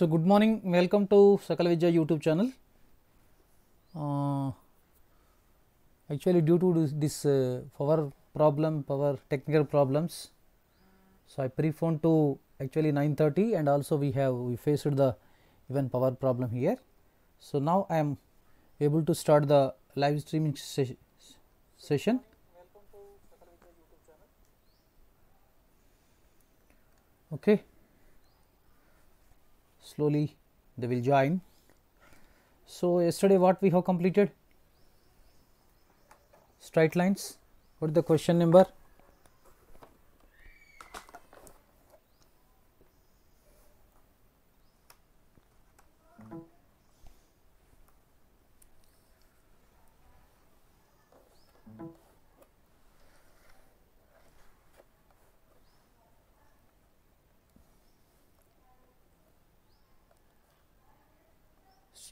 So good morning, welcome to Sakala Vidya YouTube channel. Actually, due to this power technical problems, so I preponed to actually 9:30, and also we faced the even power problem here. So now I am able to start the live streaming session. Okay, slowly they will join. So yesterday what we have completed? Straight lines. What is the question number?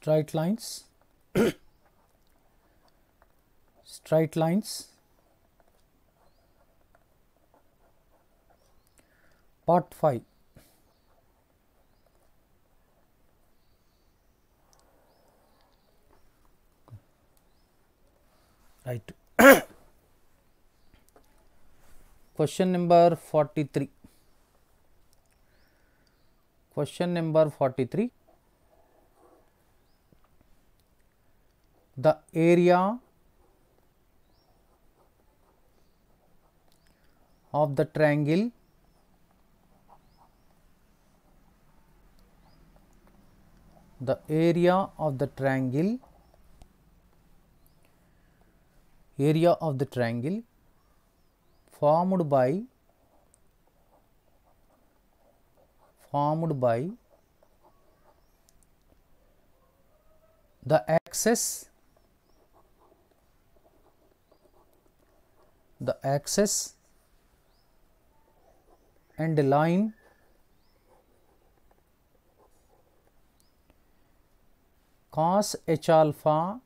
Straight lines. Straight lines. Part 5. Right. Question number 43. Question number 43. The area of the triangle formed by the axis and a line cos h alpha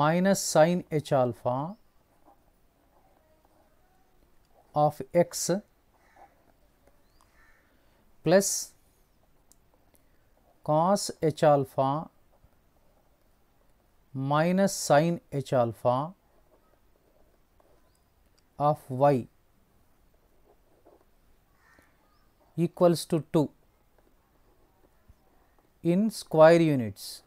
minus sin h alpha of x plus cos h alpha minus sin h alpha of y equals to 2 in square units.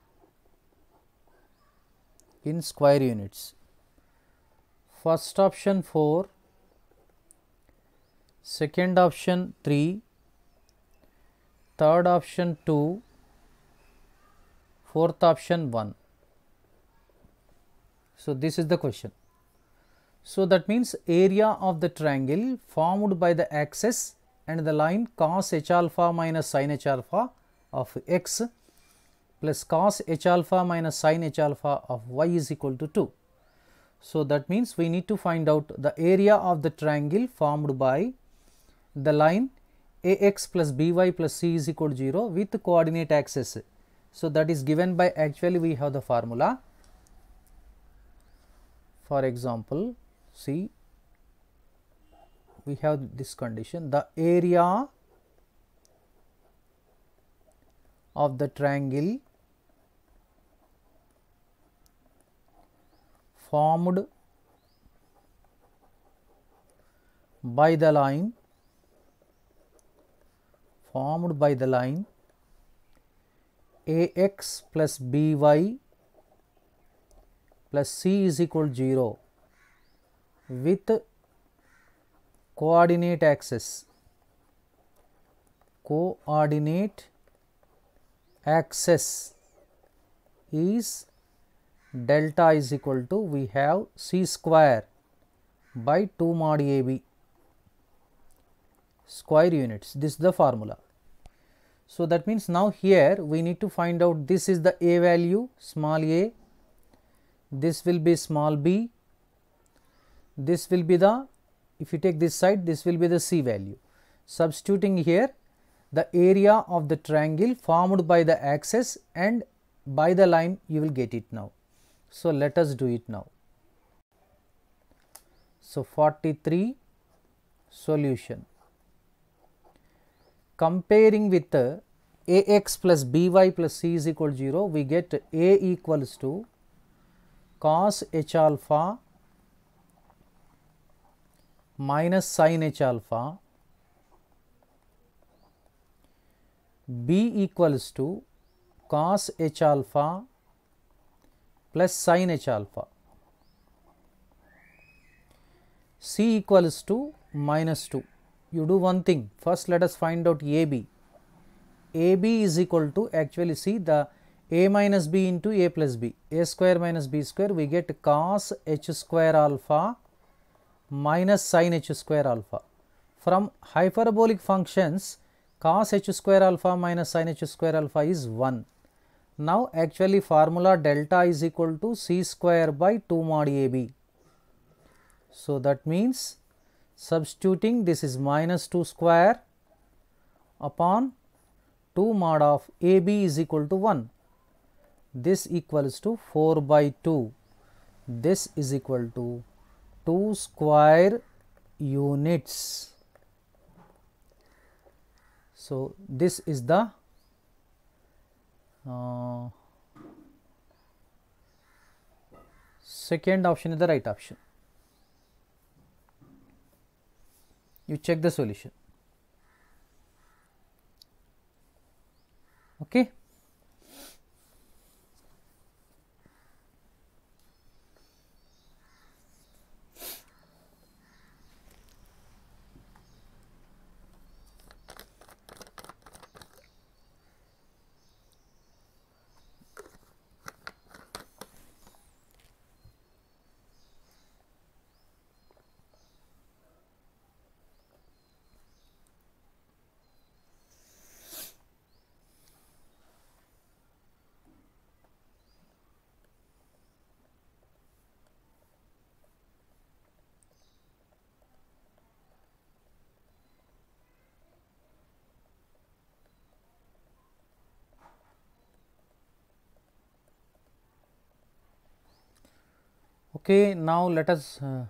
First option 4, second option 3, third option 2, fourth option 1. So this is the question. So that means area of the triangle formed by the axis and the line cos h alpha minus sin h alpha of x plus cos h alpha minus sin h alpha of y is equal to 2. So that means we need to find out the area of the triangle formed by the line ax plus by plus c is equal to 0 with coordinate axis. So that is given by, actually we have the formula. For example, see, we have this condition: the area of the triangle formed by the line ax plus by plus c is equal to 0 with coordinate axis, is delta is equal to, we have c square by 2 mod ab square units. This is the formula. So that means now here we need to find out, this is the a value, small a, this will be small b, this will be the, if you take this side, this will be the c value. Substituting here, the area of the triangle formed by the axis and by the line, you will get it now. So let us do it now. So 43 solution. comparing with ax plus by plus c is equal to 0, we get a equals to cos h alpha minus sin h alpha, b equals to cos h alpha plus sin h alpha, c equals to minus 2. You do one thing, first let us find out AB. AB is equal to, actually see the a minus b into a plus b, a square minus b square, we get cos h square alpha minus sin h square alpha. From hyperbolic functions, cos h square alpha minus sin h square alpha is 1. Now actually formula delta is equal to c square by 2 mod AB. So that means substituting, this is minus 2 square upon 2 mod of AB is equal to 1. This equals to 4 by 2. This is equal to 2 square units. So this is the second option is the right option. You check the solution. Okay. Okay, now let us move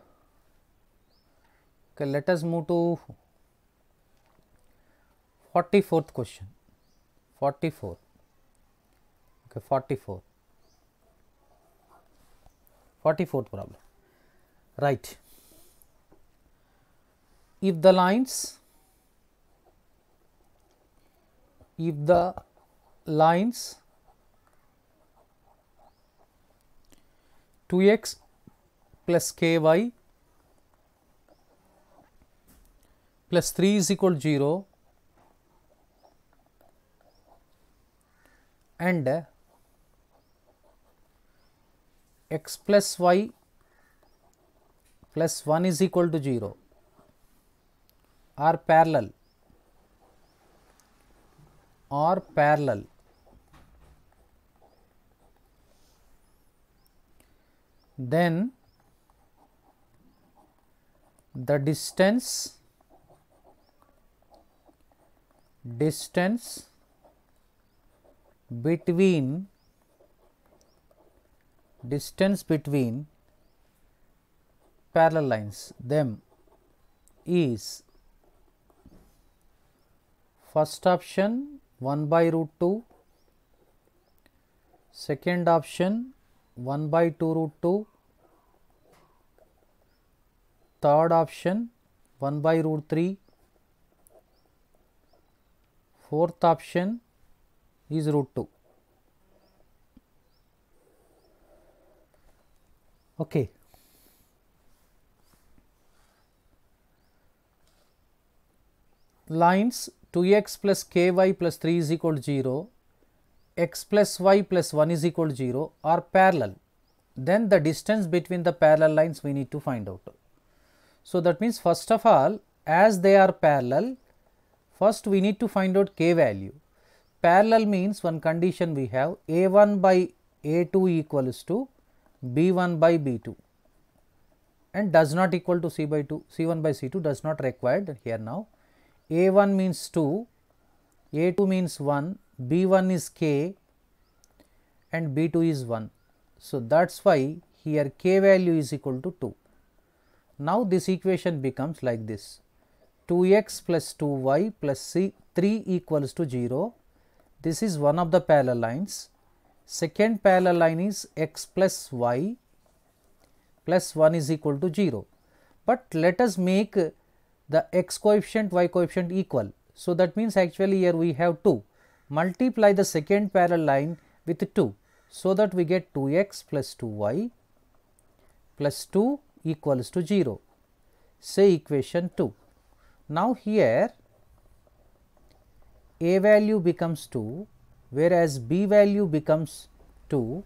to 44th question. 44. Okay, 44. 44th problem. Right. If the lines 2x plus ky plus 3 is equal to 0 and x plus y plus 1 is equal to 0 are parallel, then the distance between parallel lines them is first option 1/√2, second option 1/2√2, third option 1/√3, fourth option is √2. Okay. Lines 2x plus ky plus 3 is equal to 0, x plus y plus 1 is equal to 0 are parallel. Then the distance between the parallel lines we need to find out. So that means first of all, as they are parallel, first we need to find out k value. Parallel means one condition we have, a1 by a2 equals to b1 by b2 and does not equal to c1 by c2 does not required here now. a1 means 2, a2 means 1, b1 is k and b2 is 1. So that is why here k value is equal to 2. Now this equation becomes like this, 2x plus 2y plus 3 equals to 0. This is one of the parallel lines. Second parallel line is x plus y plus 1 is equal to 0. But let us make the x coefficient, y coefficient equal. So, that means actually here we have 2. Multiply the second parallel line with 2. So, that we get 2x plus 2y plus 2 equals to 0. Say equation 2. Now, here a value becomes 2, whereas b value becomes 2,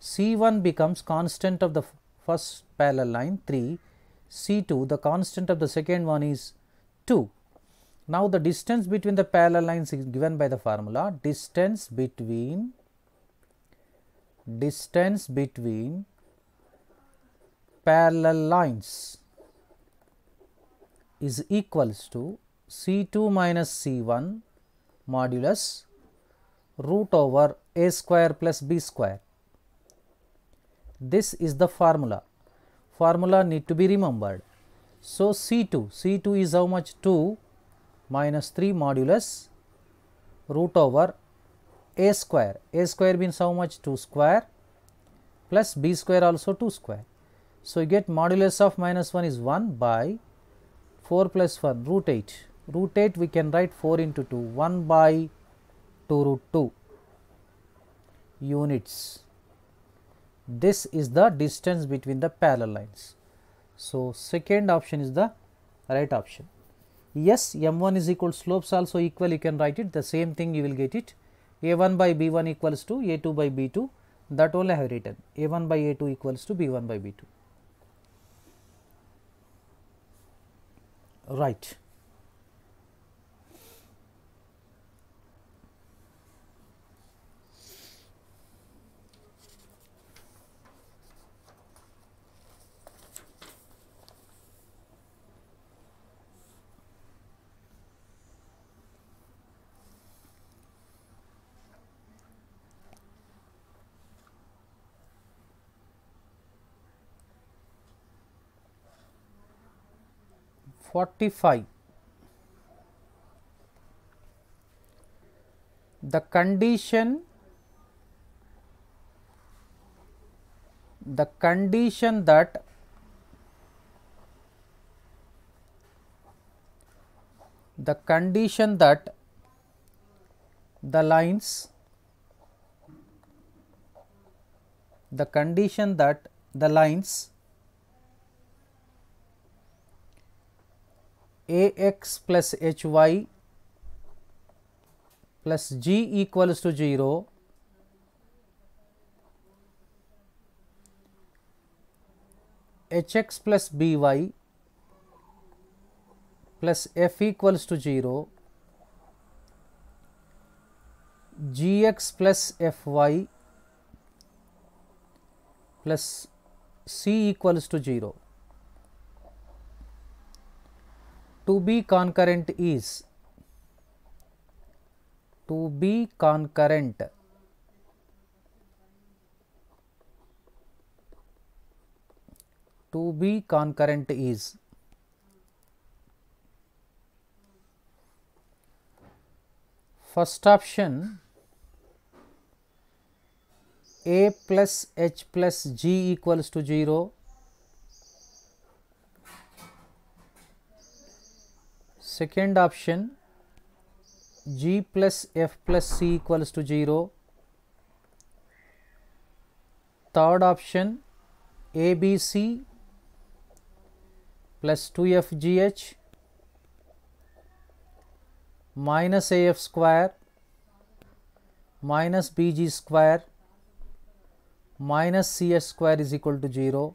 c1 becomes constant of the first parallel line 3, c2 the constant of the second one is 2. Now, the distance between the parallel lines is given by the formula distance between parallel lines is equals to c2 minus c1 modulus root over a square plus b square. This is the formula. Formula need to be remembered. So, C2 is how much? 2 minus 3 modulus root over a square. A square means how much? 2 square plus b square also 2 square. So, you get modulus of minus 1 is 1 by 4 plus 1 root 8. Root 8 we can write 4 into 2, 1 by 2 root 2 units. This is the distance between the parallel lines. So, second option is the right option. Yes, m1 is equal, slopes also equal, you can write it the same thing, you will get it. a1 by b1 equals to a2 by b2, that only I have written. a1 by a2 equals to b1 by b2. Right. The condition that the lines ax plus hy plus g equals to 0 hx plus by plus f equals to 0 gx plus fy plus c equals to 0. To be concurrent is first option a plus h plus g equals to 0. Second option g plus f plus c equals to 0. Third option a b c plus 2 f g h minus a f square minus b g square minus c h square is equal to 0.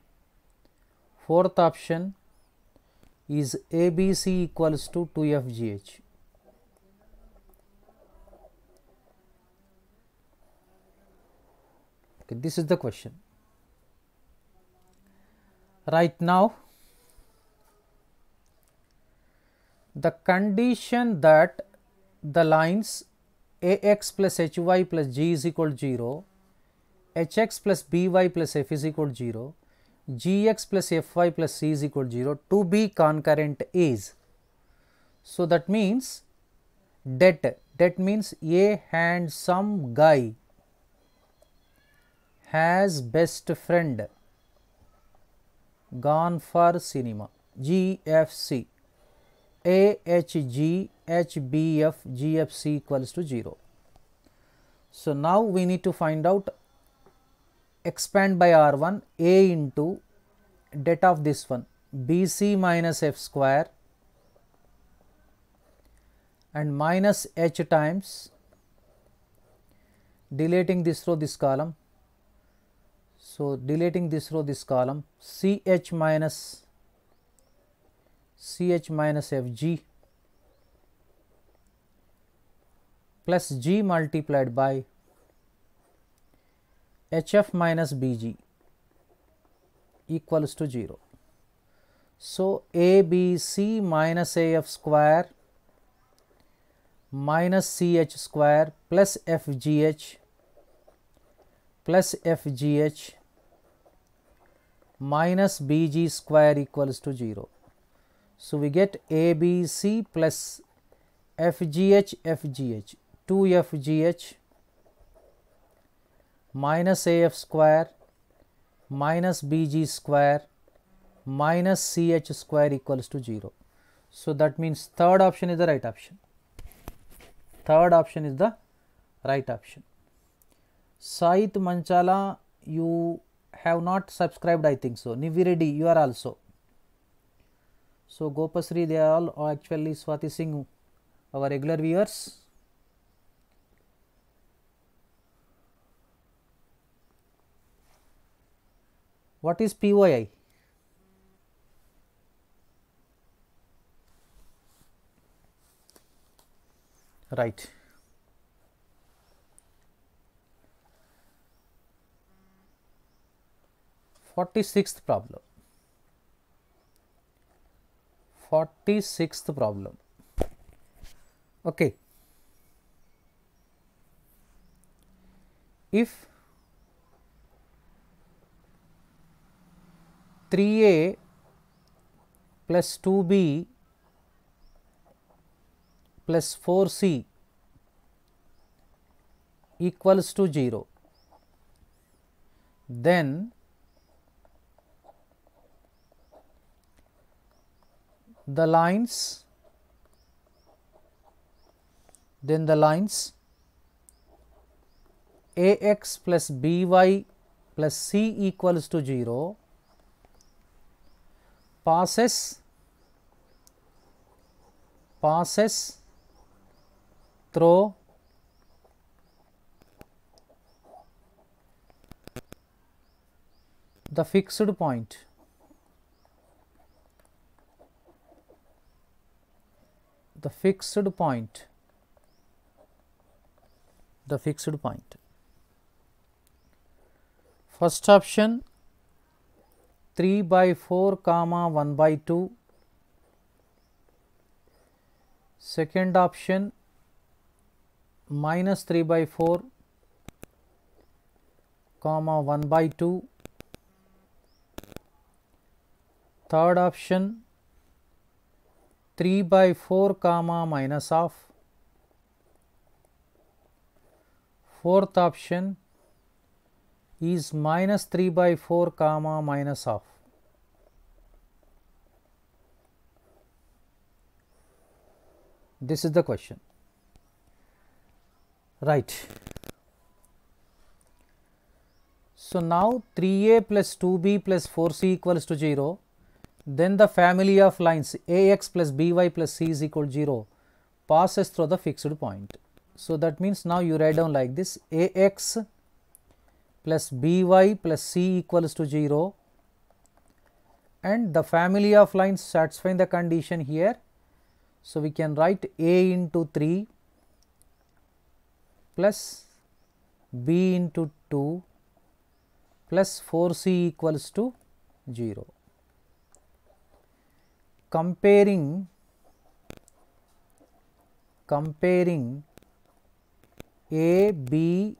Fourth option is ABC equals to 2FGH. Okay, this is the question. Right now, the condition that the lines AX plus HY plus G is equal to 0, HX plus BY plus F is equal to 0, gx plus fy plus c is equal to 0 to be concurrent is So that means that means a handsome guy has best friend gone for cinema. GFC, AHG, HBF, GFC equals to 0. So now we need to find out, expand by R1, A into debt of this one, BC minus F square and minus H times, deleting this row, this column. So deleting this row, this column, CH minus FG plus G multiplied by HF minus BG equals to 0. So ABC minus AF square minus CH square plus FGH minus BG square equals to 0. So we get ABC plus FGH, 2FGH minus AF square minus BG square minus CH square equals to 0. So that means third option is the right option. Sait Manchala, you have not subscribed, I think so. Niviredi, you are also. So Gopasri, they are all actually Swati Singh, our regular viewers. What is POI? Right. Forty-sixth problem. Okay. If 3A plus 2B plus 4C equals to 0, then the lines, AX plus BY plus C equals to 0 passes through the fixed point First option 3/4, 1/2. Second option minus 3/4, 1/2. Third option 3/4, minus half. Fourth option is minus 3/4, minus half. This is the question. Right. So now 3A plus 2B plus 4C equals to 0. Then the family of lines AX plus BY plus C is equal to 0 passes through the fixed point. So that means now you write down like this: AX plus BY plus C equals to 0, and the family of lines satisfying the condition here. So we can write A into 3 plus B into 2 plus 4C equals to 0. Comparing A, B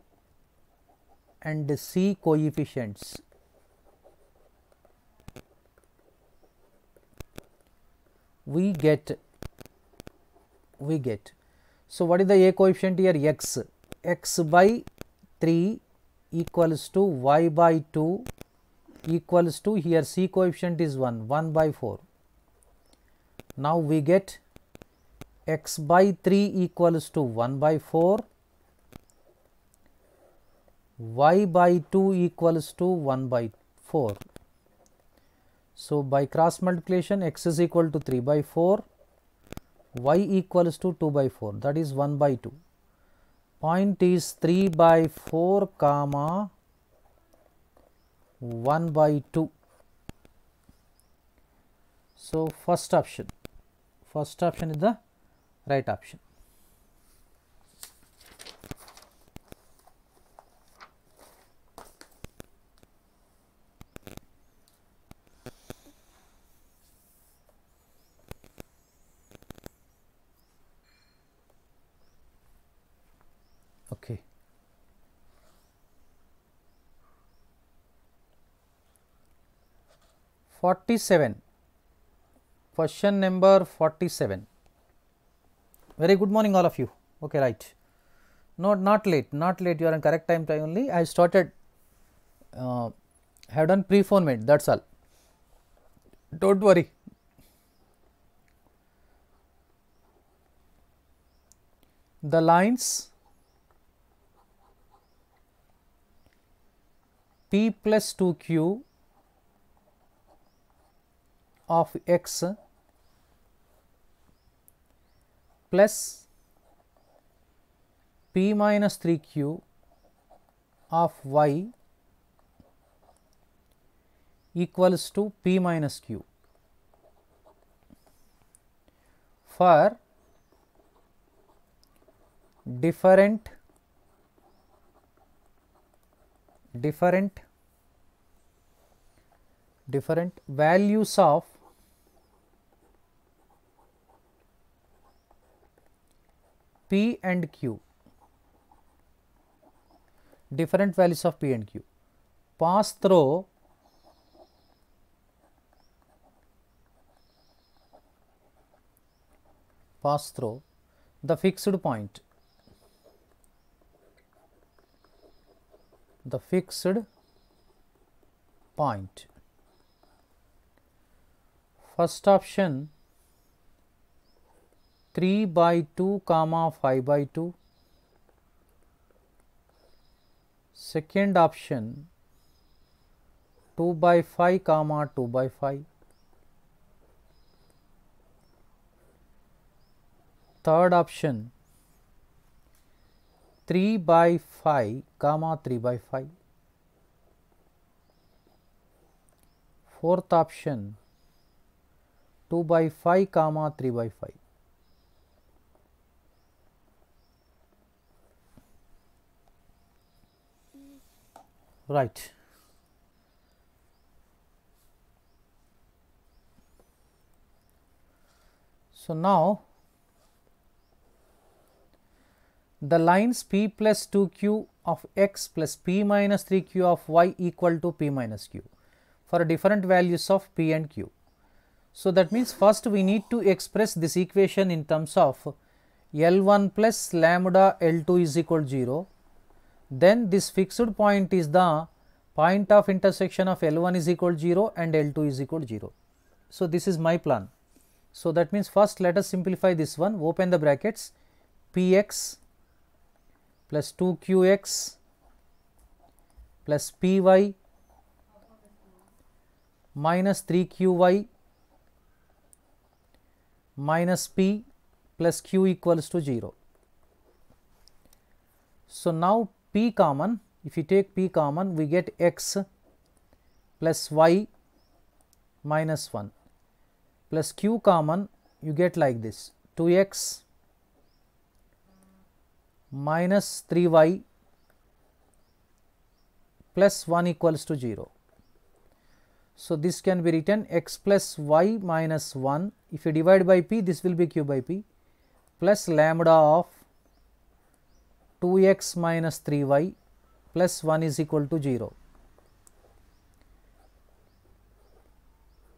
and C coefficients. We get we get. So, what is the A coefficient here? X. X by 3 equals to Y by 2 equals to here C coefficient is 1 by 4. Now, we get X by 3 equals to 1 by 4, Y by 2 equals to 1 by 4. So, by cross multiplication X is equal to 3 by 4, Y equals to 2 by 4, that is 1 by 2. Point is 3 by 4 comma 1 by 2. So, first option is the right option. Okay. Question number 47. Very good morning all of you. Okay, right. No, not late, you are on correct time only. I started, have done preponement, that is all. Don't worry. The lines P plus 2Q of X plus P minus 3Q of Y equals to P minus Q for different values of P and Q, different values of P and Q, pass through the fixed point First option 3 by 2 comma 5 by 2, second option 2 by 5 comma 2 by 5, third option 3 by 5 comma 3 by 5, fourth option 2 by 5 comma 3 by 5. Right. So, now the lines P plus 2Q of X plus P minus 3Q of Y equal to P minus Q for different values of P and Q. So, that means first we need to express this equation in terms of L1 plus lambda L2 is equal to 0. Then this fixed point is the point of intersection of L1 is equal to 0 and L2 is equal to 0. So, this is my plan. So, that means first let us simplify this one, open the brackets, Px plus 2Qx plus Py minus 3Qy minus P plus Q equals to 0. So, now P common, if you take P common, we get X plus Y minus 1 plus Q common, you get like this 2X minus 3Y plus 1 equals to 0. So, this can be written X plus Y minus 1, if you divide by P, this will be Q by P, plus lambda of 2X minus 3Y plus 1 is equal to 0.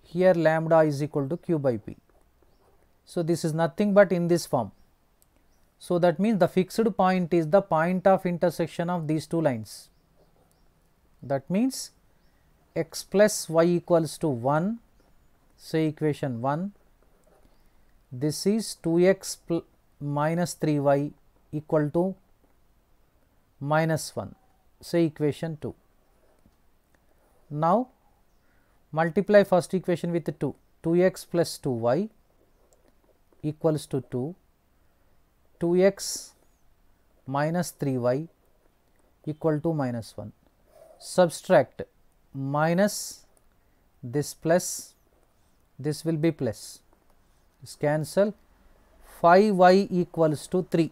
Here lambda is equal to Q by P. So, this is nothing but in this form So that means the fixed point is the point of intersection of these two lines. That means x plus y equals to 1, say equation 1, this is 2x minus 3y equal to minus 1, say equation 2. Now multiply first equation with the 2, 2x plus 2y equals to 2, 2x minus 3y equal to minus 1. Subtract minus this plus, this will be plus, this cancel, 5y equals to 3.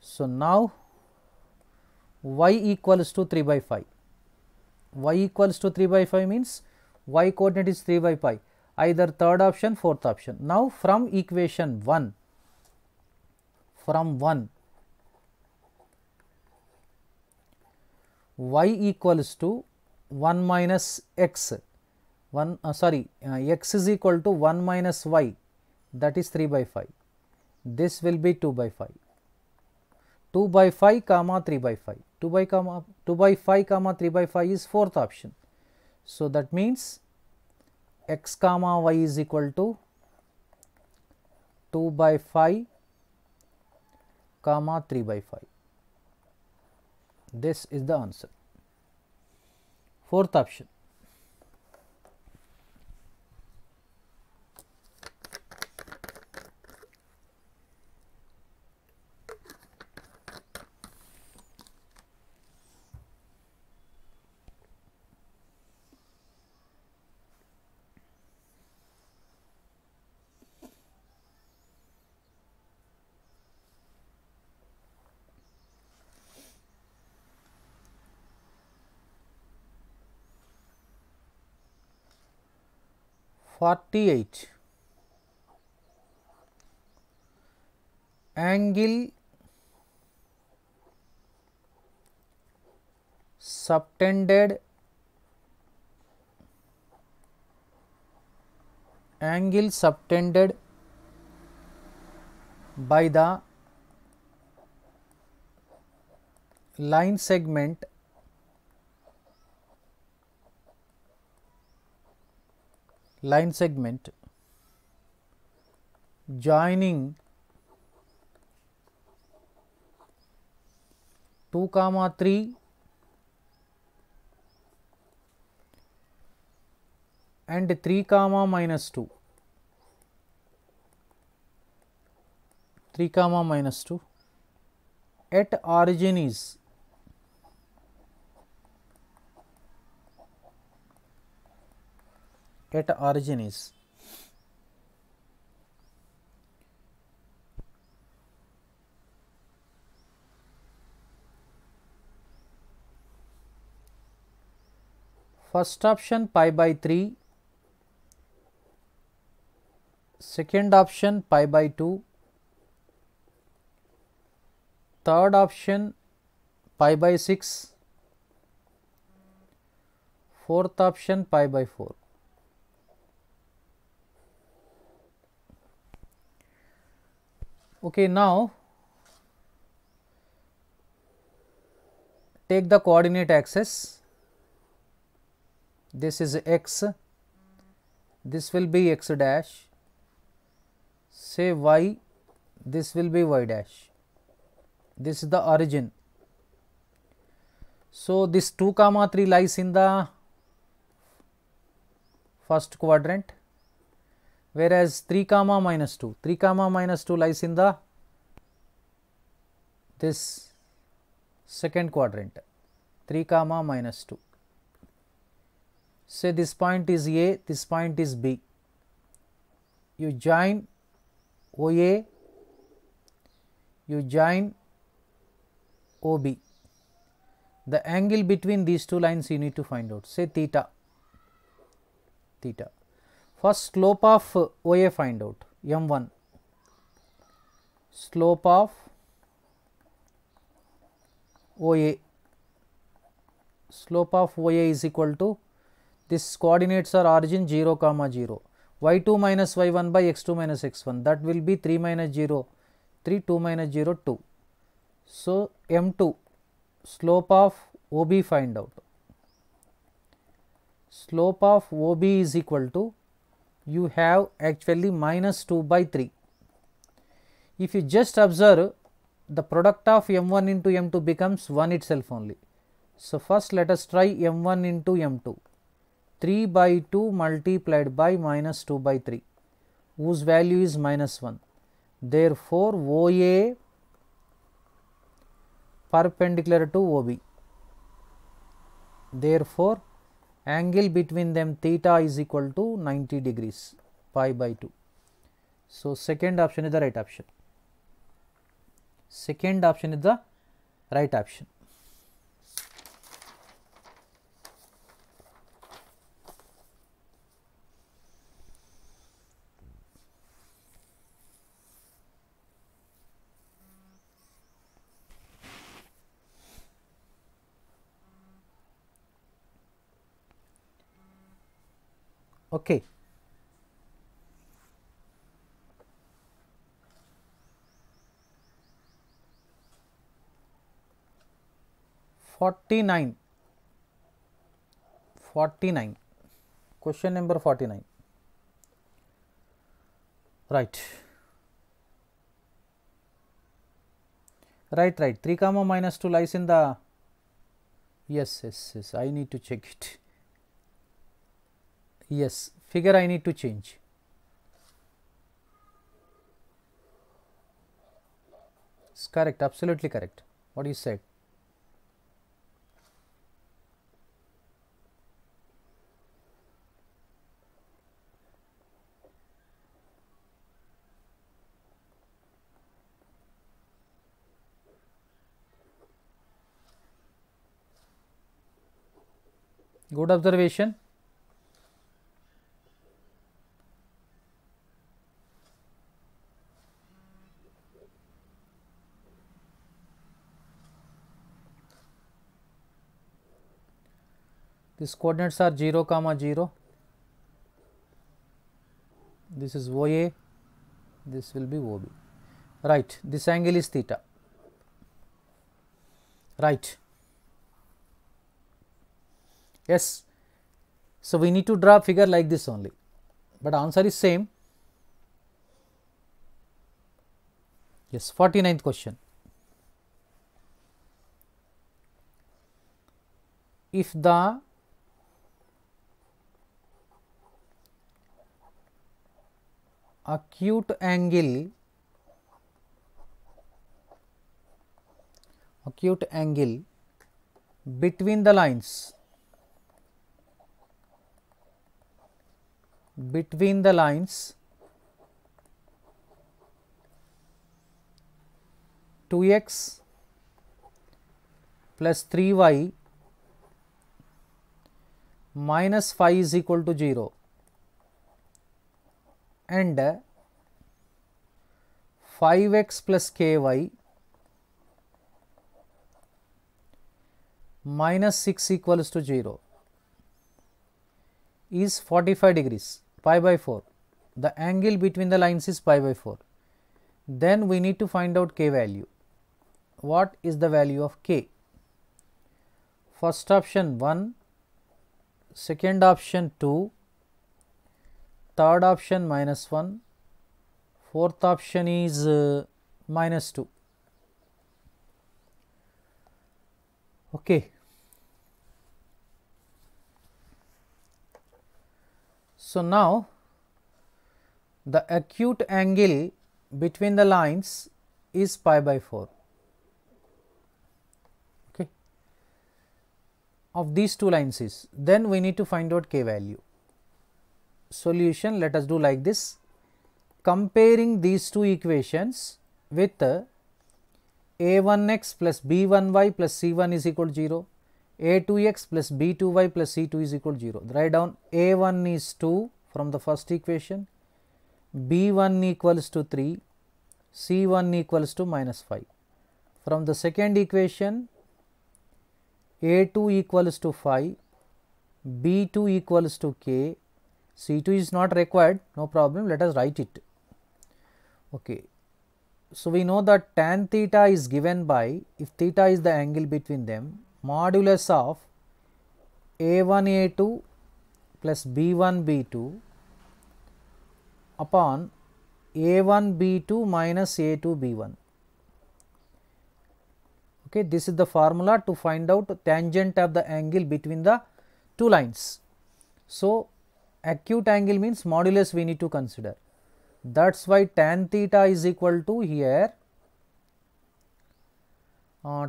So, now y equals to 3 by 5, y equals to 3 by 5 means y coordinate is 3 by pi, either third option, fourth option. Now, from equation 1, y equals to 1 minus x, x is equal to 1 minus y, that is 3 by 5, this will be 2 by 5, 2 by 5 comma 3 by 5, 2 by 5 comma 3 by 5 is fourth option. So, that means x comma y is equal to 2 by 5 comma 3 by 5. This is the answer, fourth option. Forty-eight. Angle subtended, by the line segment joining 2, 3 and 3, -2 3, -2 at origin is first option pi by 3, second option pi by 2, third option pi by 6, fourth option pi by 4. Okay, now take the coordinate axis, this is x, this will be x dash, say y, this will be y dash, this is the origin. So, this 2, 3 lies in the first quadrant, whereas 3, -2 lies in the this second quadrant, 3, -2. Say this point is A, this point is B. You join OA, you join OB. The angle between these two lines you need to find out, say theta, First slope of OA find out, m1, slope of OA, is equal to, this coordinates are origin 0, 0, y2 minus y1 by x2 minus x1, that will be 3 minus 0, 3, 2 minus 0, 2. So, M2 slope of OB find out. Slope of OB is equal to, you have actually minus 2 by 3. If you just observe, the product of M1 into M2 becomes 1 itself only. So, first let us try M1 into M2. 3 by 2 multiplied by minus 2 by 3, whose value is minus 1. Therefore, OA perpendicular to OB. Therefore, angle between them theta is equal to 90 degrees, pi by 2. So, second option is the right option. Second option is the right option. Okay. Forty-nine. Question number 49. Right. Right. 3, minus 2 lies in the. Yes. I need to check it. Yes, figure I need to change. It's correct, absolutely correct. What you said. Good observation. These coordinates are 0, 0. This is OA, this will be OB. Right, this angle is theta. Right. Yes. So, we need to draw a figure like this only, but answer is same. Yes, 49th question. If the acute angle between the lines 2x plus 3y minus 5 is equal to 0 and 5x plus ky minus 6 equals to 0 is 45 degrees, pi by 4. The angle between the lines is pi by 4. Then we need to find out k value. What is the value of k? First option 1. Second option 2, third option minus 1, fourth option is minus 2. Okay. So, now the acute angle between the lines is pi by 4. Of these two lines is, then we need to find out k value. Solution, let us do like this. Comparing these two equations with a1x plus b1y plus c1 is equal to 0, a2x plus b2y plus c2 is equal to 0. Write down a1 is 2 from the first equation, b1 equals to 3, c1 equals to minus 5. From the second equation, a2 equals to 5, b2 equals to k, C2 is not required, no problem, let us write it. Okay. So, we know that tan theta is given by, if theta is the angle between them, modulus of A1 A2 plus B1 B2 upon A1 B2 minus A2 B1. Okay, this is the formula to find out tangent of the angle between the two lines. So, acute angle means modulus we need to consider. That is why tan theta is equal to here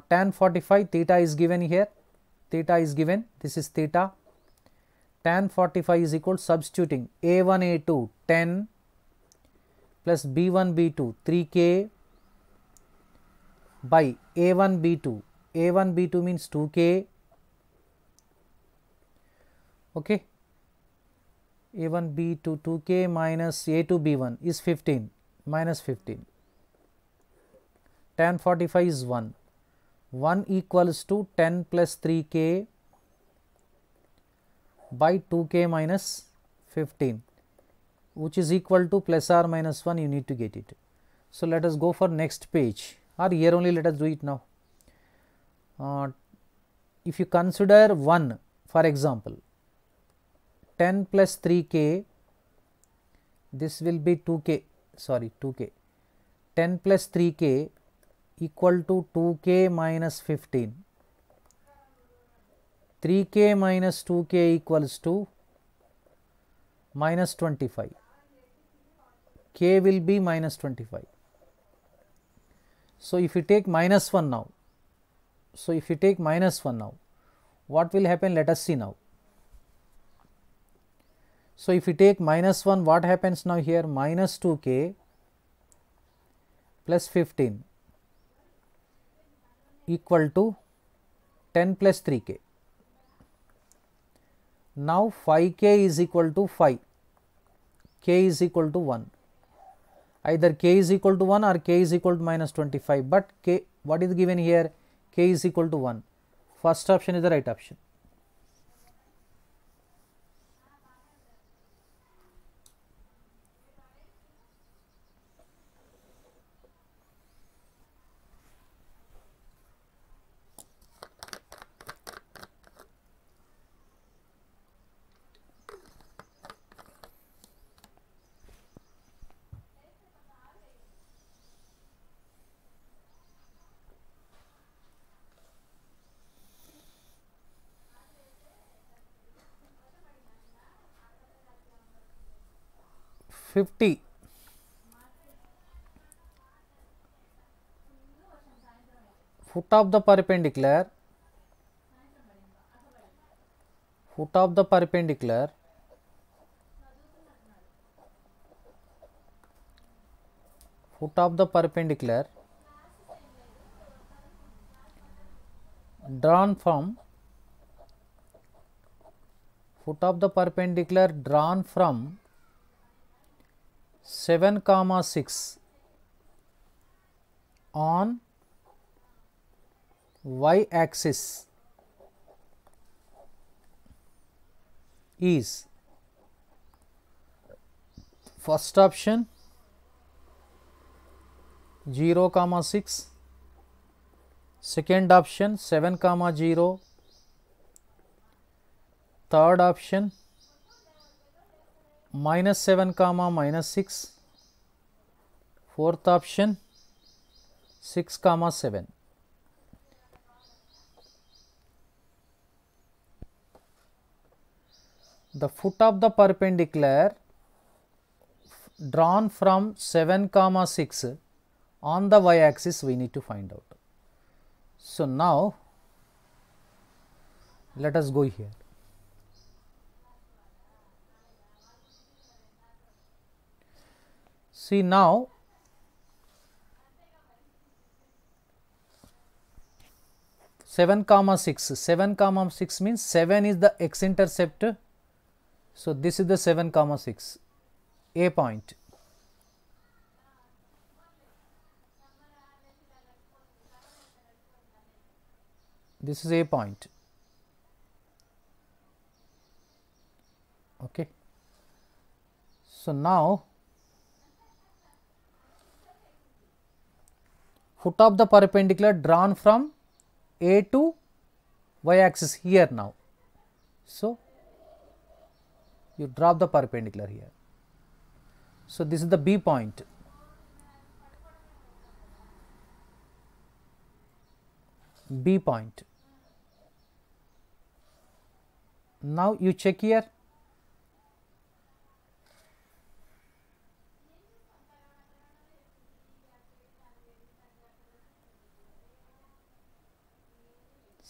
tan 45, theta is given here, theta is given, this is theta. Tan 45 is equal, substituting A1 A2 10 plus B1 B2 3k by A1 B2, A1 B2 means 2k, okay. A1 B2 2k minus A2 B1 is 15, minus 15. Tan 45 is 1. 1 equals to 10 plus 3k by 2k minus 15, which is equal to plus or minus 1, you need to get it. So, let us go for next page, or here only let us do it now. If you consider 1, for example, 10 plus 3k, this will be 2k, sorry 2k, 10 plus 3k equal to 2k minus 15, 3k minus 2k equals to minus 25, k will be minus 25. So, if you take minus 1 now, what will happen, let us see now. So, if you take minus 1, what happens now here, minus 2k plus 15 equal to 10 plus 3k. Now, 5k is equal to 5, k is equal to 1, either k is equal to 1 or k is equal to minus 25, but k, what is given here, k is equal to 1, first option is the right option. Foot of the perpendicular, drawn from foot of the perpendicular drawn from 7, 6 on y axis is first option 0, 6, second option 7, 0, third option -7, -6, fourth option 6, 7. The foot of the perpendicular drawn from 7, 6 on the y axis we need to find out. So, now let us go here. See now, seven comma six means 7 is the x intercept. So, this is the 7, 6 A point. This is A point. Okay. So now foot of the perpendicular drawn from A to y axis here now. So you drop the perpendicular here. So this is the B point. B point. Now you check here.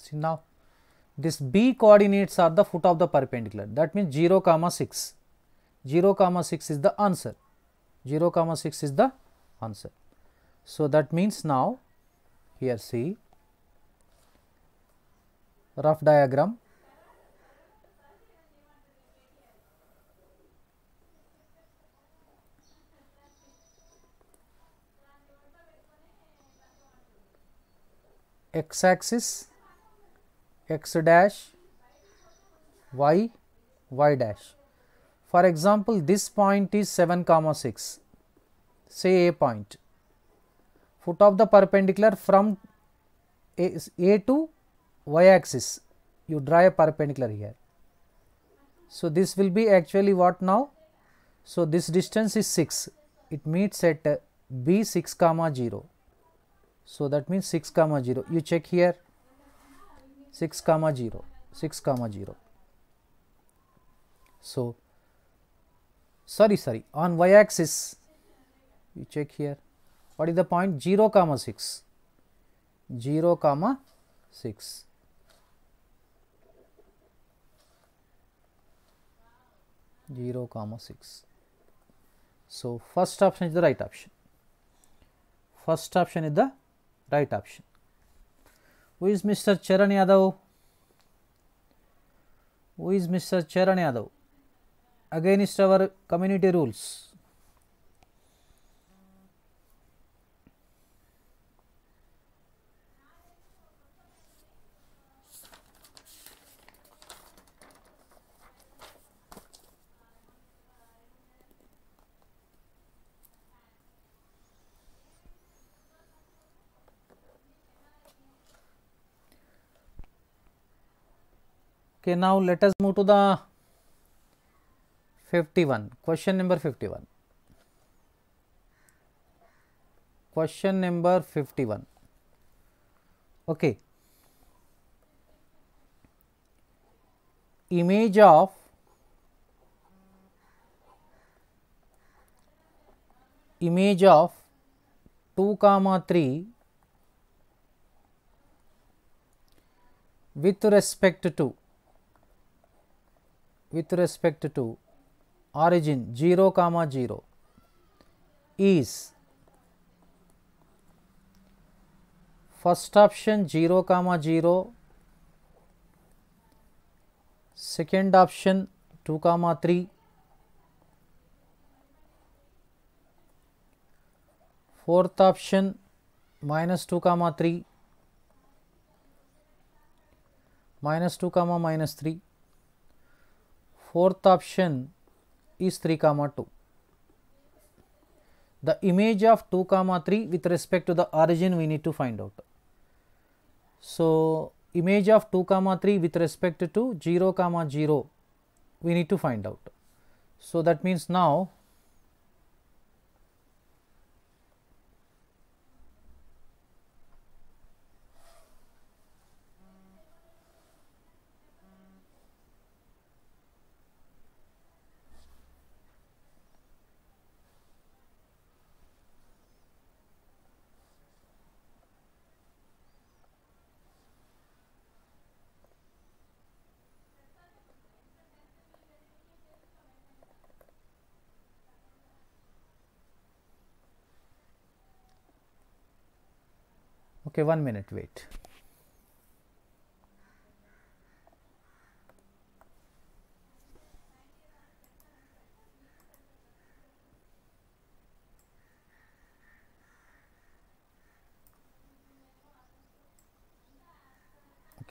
See now, this B coordinates are the foot of the perpendicular. That means 0, 6. 0, 6 is the answer. 0, 6 is the answer. So that means now here see rough diagram. X axis, x dash, y, y dash. For example, this point is 7, 6, say A point. Foot of the perpendicular from A to y axis, you draw a perpendicular here. So this will be actually what now? So this distance is 6, it meets at B 6, 0. So that means 6, 0. You check here 6, 0, 6, 0. So sorry, on y axis you check here. What is the point? 0, 6. 0, 6. So first option is the right option. First option is the right option. Who is Mr. Charan Yadav? Who is Mr. Charan Yadav? Against our community rules. Okay, now let us move to the 51, question number 51. Question number 51. Okay. Image of image of 2, 3 with respect to origin 0, 0 is first option 0, 0, second option 2, 3, fourth option -2, 3, -2, -3, fourth option is 3, 2. The image of 2, 3 with respect to the origin we need to find out. So image of 2, 3 with respect to 0, 0 we need to find out. So that means now okay, 1 minute, wait.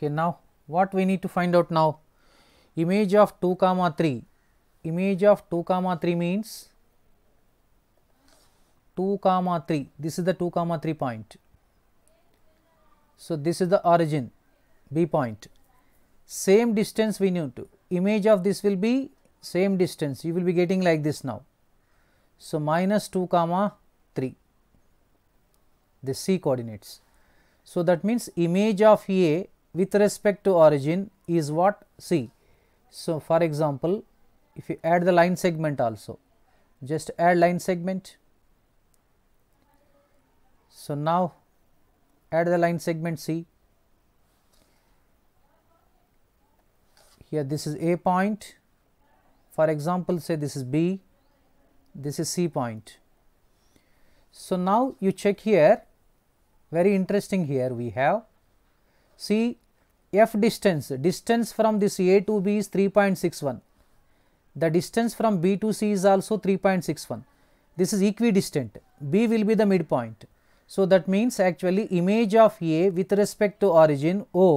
Okay, now what we need to find out now? Image of 2, 3. Image of 2, 3 means 2, 3. This is the 2, 3 point. So this is the origin, B point. Same distance we need to. Image of this will be same distance. You will be getting like this now. So -2, 3. The C coordinates. So that means image of A with respect to origin is what? C. So for example, if you add the line segment also, just add line segment. So now add the line segment C. Here this is A point. For example, say this is B, this is C point. So now you check here, very interesting here we have. See F distance, distance from this A to B is 3.61. The distance from B to C is also 3.61. This is equidistant. B will be the midpoint. So that means actually image of A with respect to origin O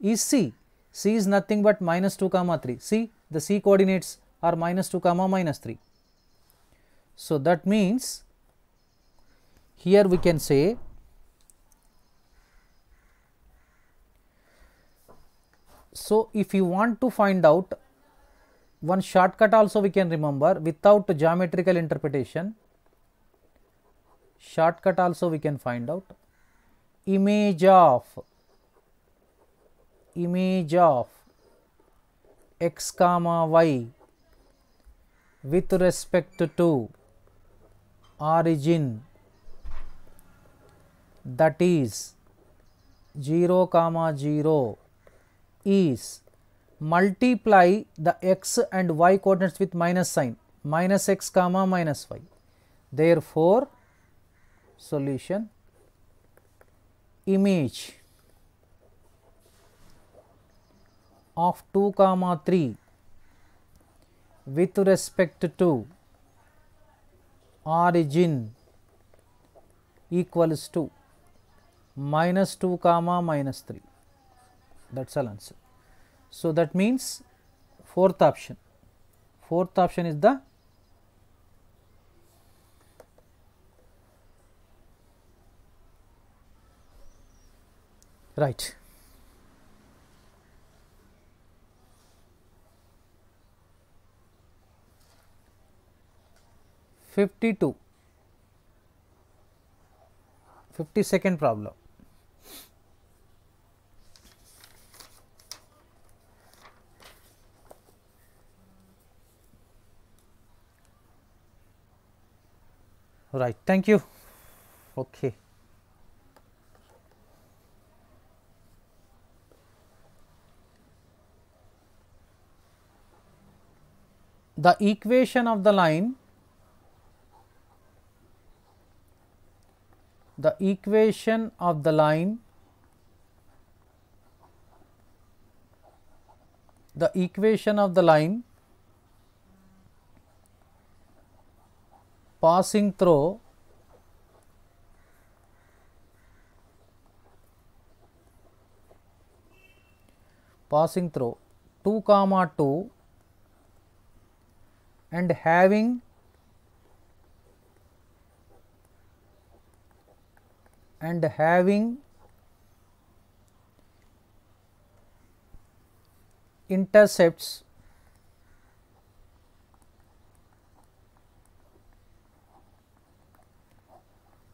is C. C is nothing but -2, 3. See the C coordinates are -2, -3. So that means here we can say so if you want to find out one shortcut also we can remember without geometrical interpretation. Shortcut also we can find out. Image of x, y with respect to origin, that is 0, 0, is multiply the x and y coordinates with minus sign, -x, -y. Therefore, solution image of 2, 3 with respect to origin equals to -2, -3. That's all answer. So that means fourth option. Fourth option is the right. Fifty-second problem. Right, thank you. Okay. The equation of the line, the equation of the line passing through (2, 2) and having intercepts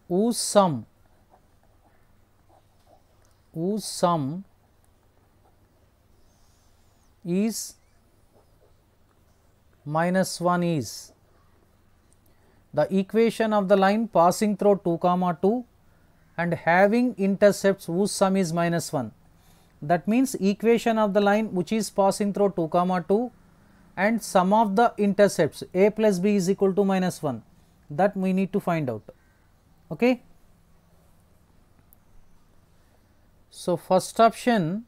whose sum is -1 is. The equation of the line passing through 2, 2 and having intercepts whose sum is -1. That means equation of the line which is passing through 2, 2 and sum of the intercepts A plus B is equal to -1, that we need to find out. Okay. So first option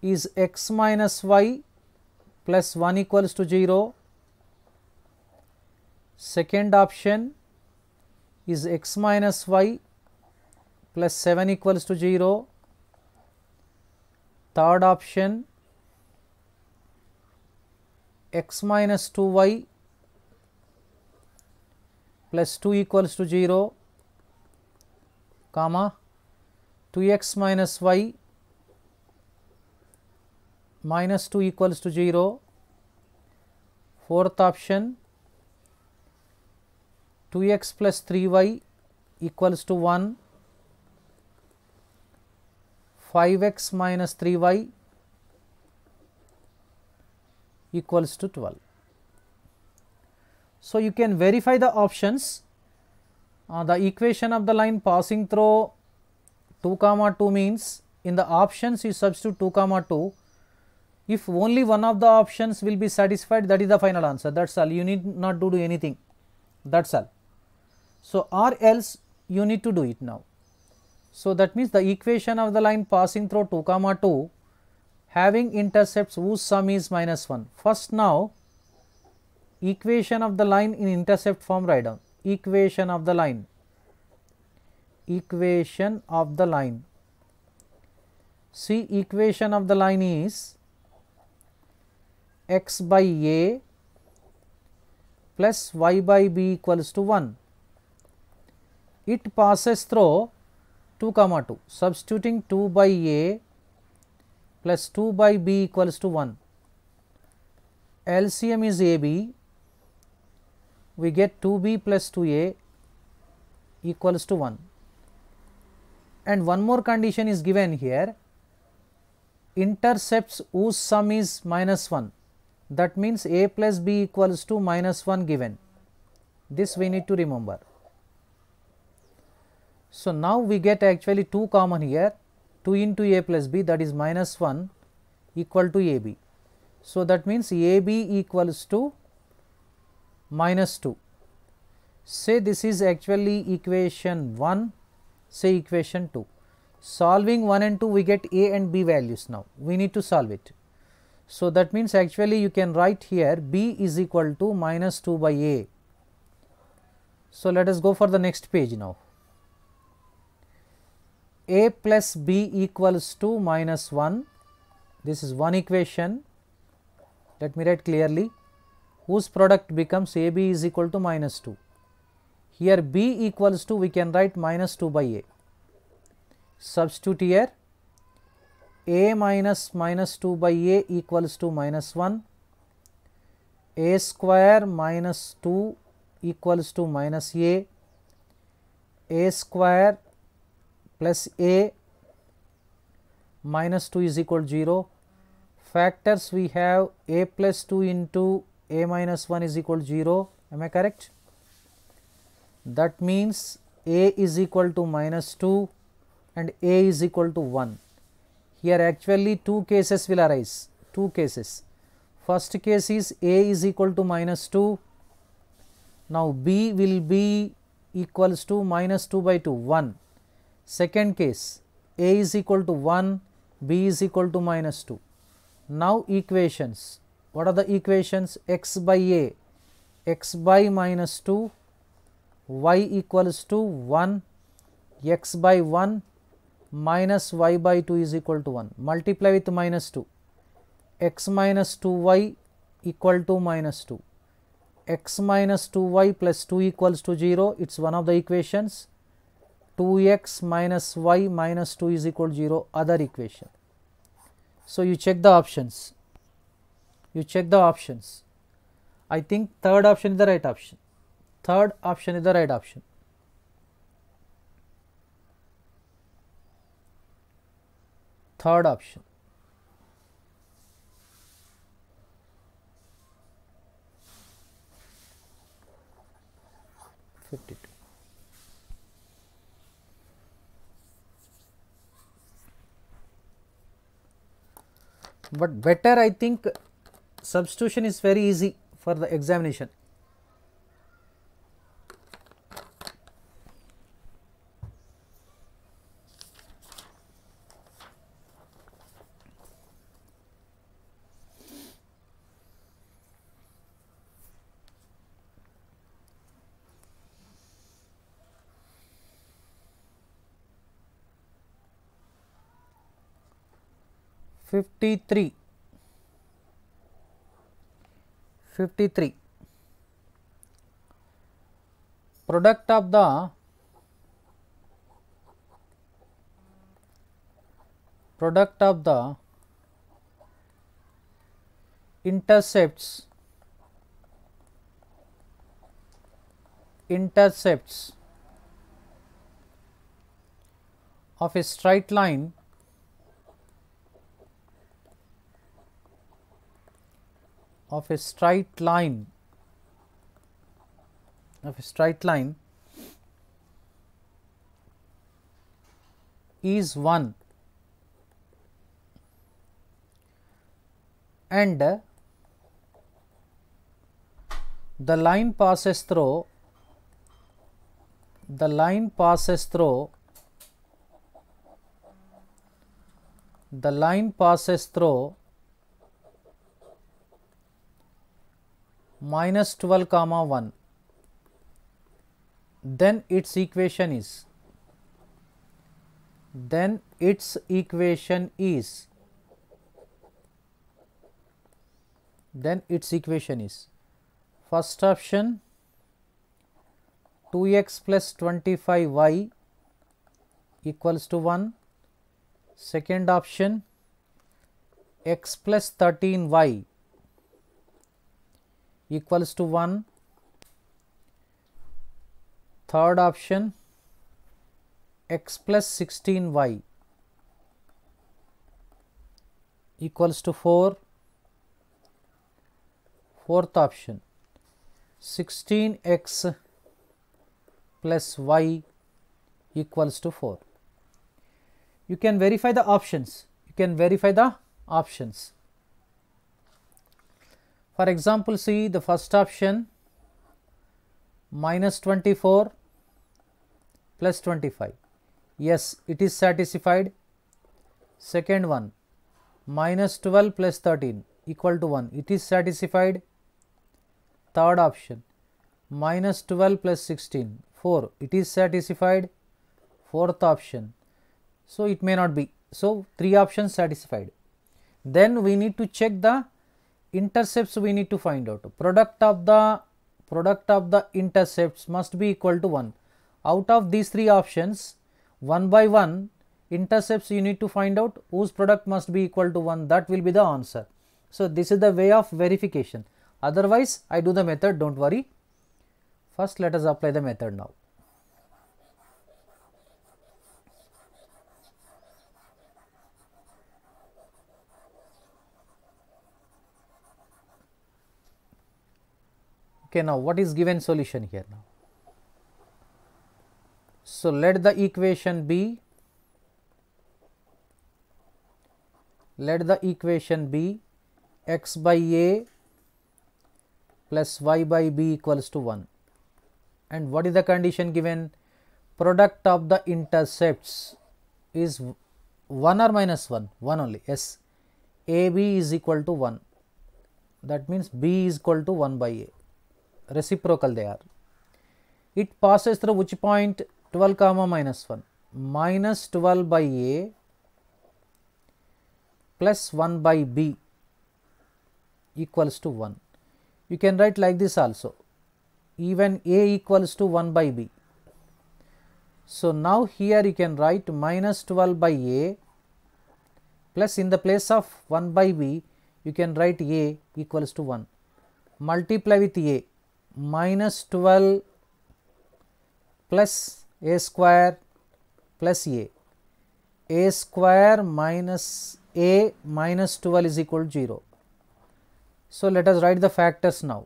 is x - y + 1 = 0. Second option is x - y + 7 = 0. Third option x - 2y plus 2 equals to 0, comma 2x minus y minus 2 equals to 0, fourth option 2x plus 3y equals to 1, 5x minus 3y equals to 12. So, you can verify the options. The equation of the line passing through 2, 2 means in the options you substitute 2, 2. If only one of the options will be satisfied, that is the final answer. That is all. You need not to do anything. That is all. So, or else you need to do it now. So, that means the equation of the line passing through 2, 2 having intercepts whose sum is minus 1. First now, equation of the line in intercept form write down. Equation of the line. Equation of the line. See, equation of the line is x by a plus y by b equals to 1. It passes through 2, 2. Substituting 2 by a plus 2 by b equals to 1. LCM is AB. We get 2b plus 2a equals to 1. And one more condition is given here. Intercepts whose sum is minus 1. That means a plus b equals to minus 1 given. This we need to remember. So, now we get actually 2 common here, 2 into a plus b, that is minus 1 equal to a b. So, that means a b equals to minus 2. Say this is actually equation 1, say equation 2. Solving 1 and 2 we get a and b values now, we need to solve it. So, that means actually you can write here b is equal to minus 2 by a. So, let us go for the next page now. A plus b equals to minus 1, this is one equation, let me write clearly, whose product becomes a b is equal to minus 2. Here b equals to, we can write minus 2 by a, substitute here a minus minus 2 by a equals to minus 1, a square minus 2 equals to minus a square plus a minus 2 is equal to 0. Factors we have a plus 2 into a minus 1 is equal to 0, am I correct? That means a is equal to minus 2 and a is equal to 1. Here actually two cases will arise, two cases. First case is a is equal to minus 2, now b will be equals to minus 2 by 2, 1. Second case, a is equal to 1, b is equal to minus 2. Now equations, what are the equations? X by a, x by minus 2, y equals to 1, x by 1 minus y by 2 is equal to 1, multiply with minus 2, x minus 2y equal to minus 2, x minus 2y plus 2 equals to 0, it is one of the equations. 2x minus y minus 2 is equal to 0, other equation. So, you check the options, I think third option is the right option, third option. But better, I think substitution is very easy for the examination. Fifty-three. product of the intercepts of a straight line is 1 and the line passes through -12, 1, then its equation is 1st option 2x plus 25y equals to 1, second option x plus 13y equals to 1, third option x plus 16y equals to 4, fourth option 16x plus y equals to 4. You can verify the options. For example, see the first option -24 plus 25. Yes, it is satisfied. Second one -12 plus 13 equal to 1. It is satisfied. Third option -12 plus 16. 4. It is satisfied. Fourth option. So, it may not be. So, 3 options satisfied. Then we need to check the intercepts. We need to find out product of the intercepts must be equal to 1. Out of these 3 options, one by one intercepts you need to find out whose product must be equal to 1. That will be the answer. So, this is the way of verification. Otherwise, I do the method, don't worry. First, let us apply the method now. Okay, now what is given solution here now? So, let the equation be x by a plus y by b equals to 1. And what is the condition given? Product of the intercepts is 1 or minus 1? 1 only. Yes, AB is equal to 1. That means B is equal to 1 by A. Reciprocal they are. It passes through which point? 12, -1. -12 by A plus 1 by B equals to 1. You can write like this also. Even A equals to 1 by B. So, now here you can write -12 by A plus, in the place of 1 by B, you can write A equals to 1. Multiply with A, -12 plus A square plus A. A square minus A minus 12 is equal to 0. So, let us write the factors now.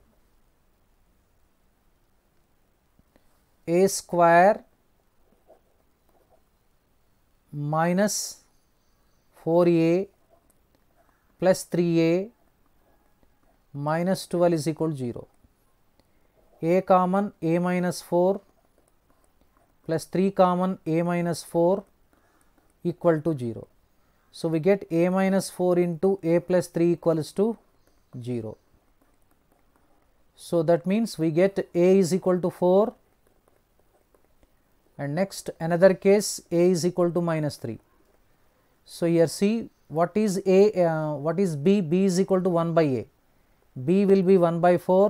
A square minus 4a plus 3a minus 12 is equal to 0. A common, a minus 4 plus 3 common, a minus 4 equal to 0. So, we get a minus 4 into a plus 3 equals to 0. So, that means we get a is equal to 4. And next another case, a is equal to -3. So, here see what is a, what is b? B is equal to 1 by a. B will be 1 by 4,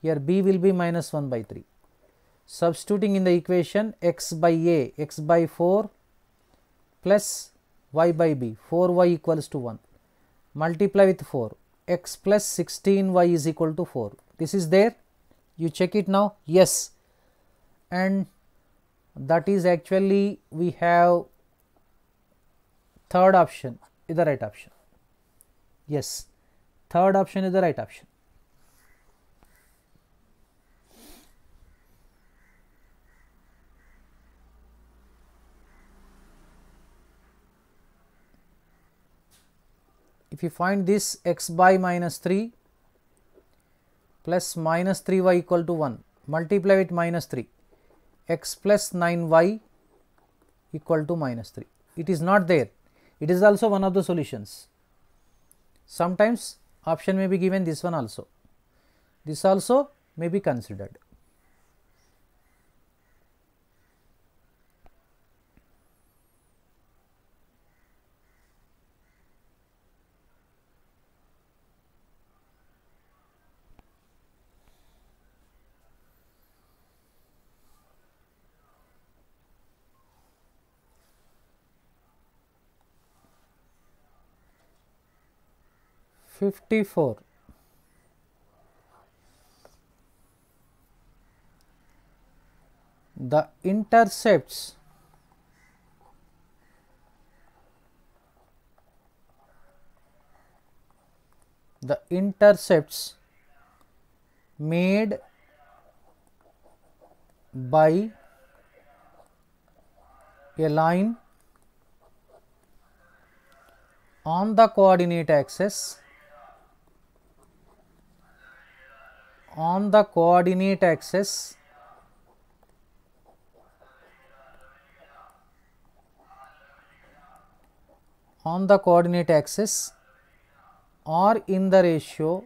here b will be -1 by 3. Substituting in the equation x by a, x by 4 plus y by b, 4y equals to 1, multiply with 4, x plus 16y is equal to 4. This is there, you check it now, yes, and that is actually we have third option is the right option. Yes, third option is the right option. If you find this x by minus 3 plus minus 3y equal to 1, multiply with minus 3, x plus 9y equal to minus 3. It is not there. It is also one of the solutions. Sometimes option may be given, this one also. This also may be considered. The intercepts made by a line on the coordinate axis or in the ratio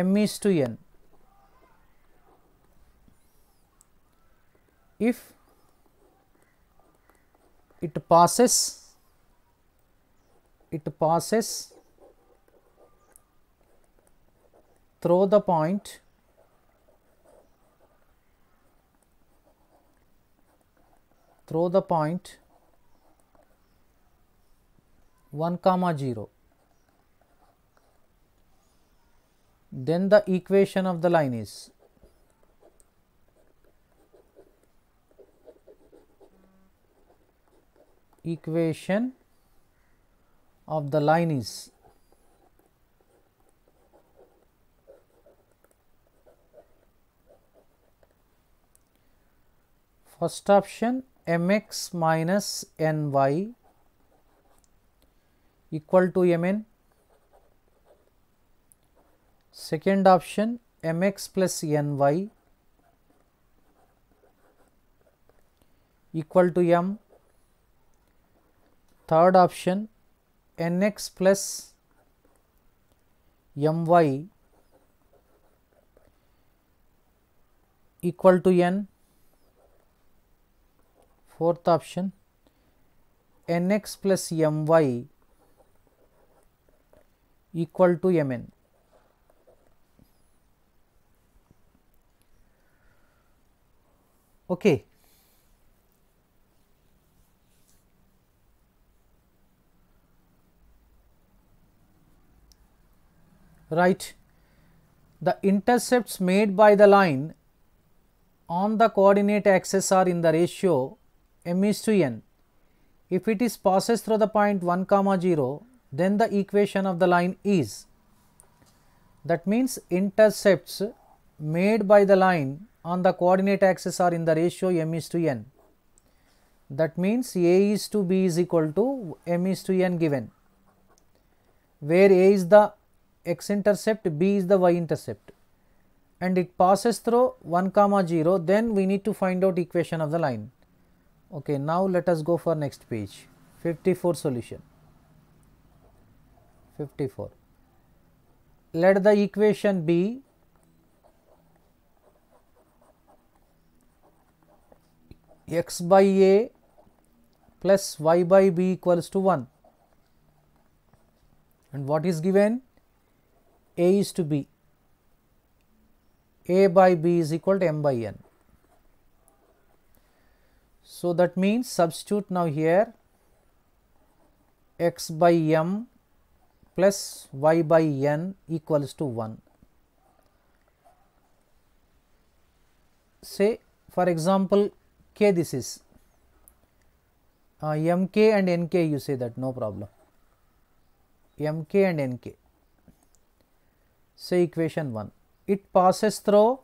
m is to n, if it passes through the point (1, 0), then the equation of the line is first option mx minus ny equal to mn, second option mx plus ny equal to m, third option nx plus my equal to n, fourth option nx plus my equal to mn. Okay. Right, the intercepts made by the line on the coordinate axis are in the ratio m is to n. If it is passes through the point 1, 0, then the equation of the line is, that means intercepts made by the line on the coordinate axis are in the ratio m is to n. That means a is to b is equal to m is to n given, where a is the x intercept, b is the y intercept, and it passes through 1, 0, then we need to find out equation of the line. Okay, now let us go for next page, 54 solution. 54. Let the equation be x by a plus y by b equals to 1. and what is given? A is to B. A by B is equal to M by N. So, that means substitute now here x by m plus y by n equals to 1. Say for example, k this is mk and nk, you say that no problem, mk and nk, say equation 1. It passes through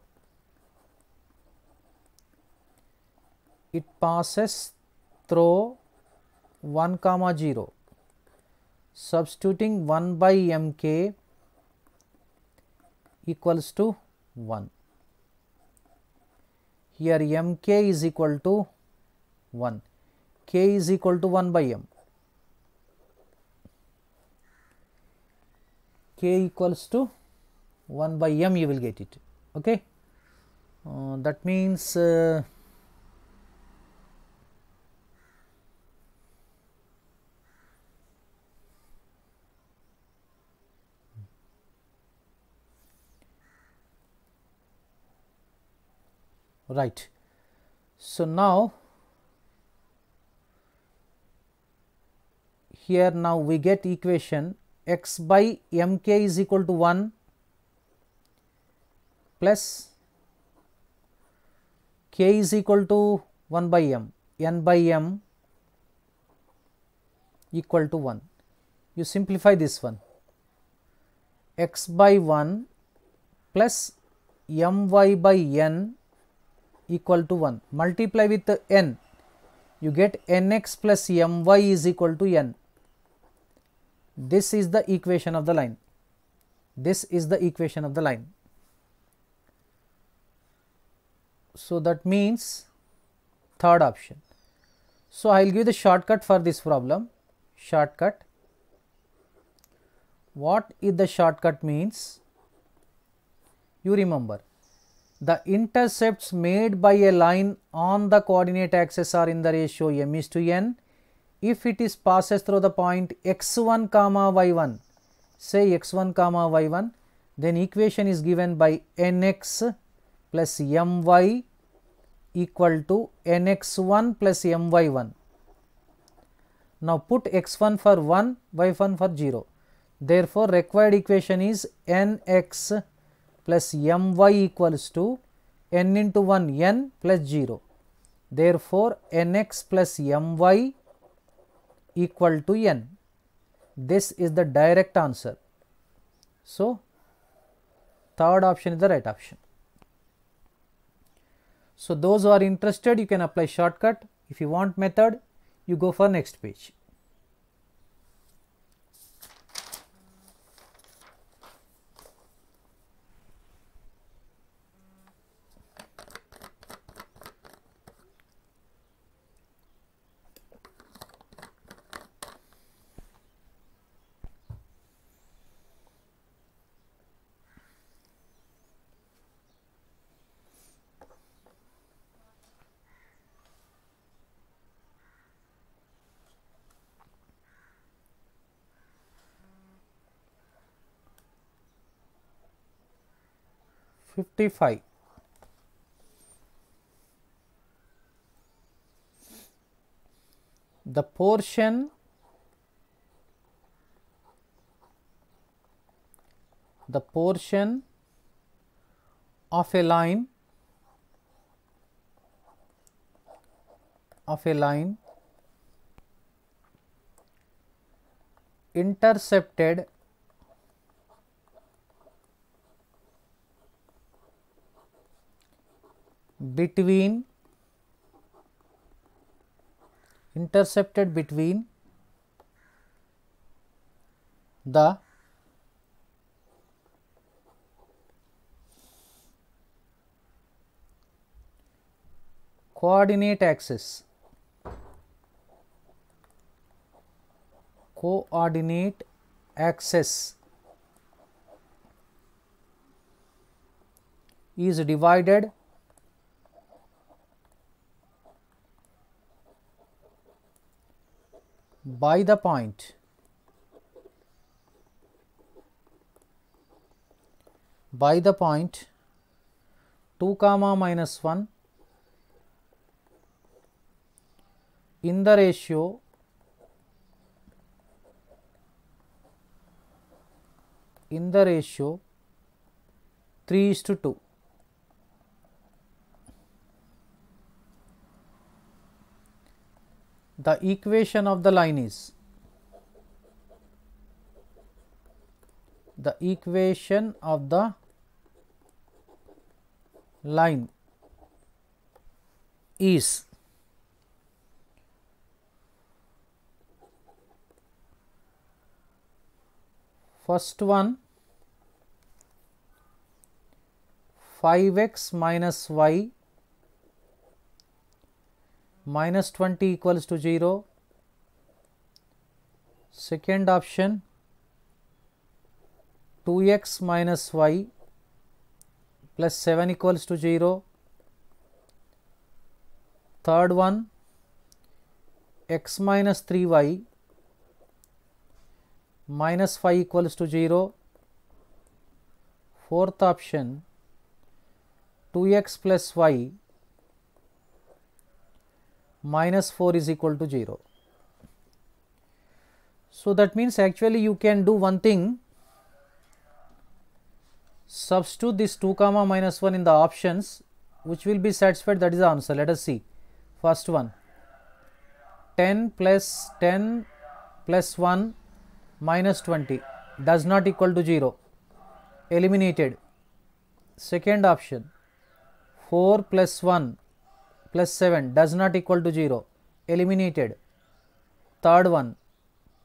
1, 0, substituting 1 by mk equals to 1. Here mk is equal to 1, k is equal to 1 by m, k equals to 1 by m, you will get it. Okay. That means right. So, now here now we get equation x by mk is equal to 1 plus k is equal to 1 by m, n by m equal to 1. You simplify this one, x by 1 plus my by n equal to 1, multiply with the n, you get nx plus my is equal to n. This is the equation of the line. This is the equation of the line. So, that means third option. So, I will give the shortcut for this problem. Shortcut. What is the shortcut means? You remember, the intercepts made by a line on the coordinate axis are in the ratio m is to n if it is passes through the point x1, y1, say x1, y1, then equation is given by nx plus my equal to nx1 plus my1. Now, put x1 for 1, y1 for 0. Therefore, required equation is nx plus my equals to n into 1 n plus 0. Therefore, nx plus my equal to n. This is the direct answer. So, third option is the right option. So, those who are interested, you can apply shortcut. If you want method, you go for next page. The portion of a line intercepted between the coordinate axis is divided by the point by the point 2, -1 in the ratio 3:2. The equation of the line is first one 5x - y -20 = 0. Second option 2x - y + 7 = 0. Third one x - 3y -5 = 0. Fourth option 2x + y -4 = 0. So, that means actually you can do one thing, substitute this 2, -1 in the options which will be satisfied, that is the answer. Let us see. First one 10 + 10 + 1 -20 ≠ 0, eliminated. Second option 4 + 1 + 7 ≠ 0, eliminated. Third one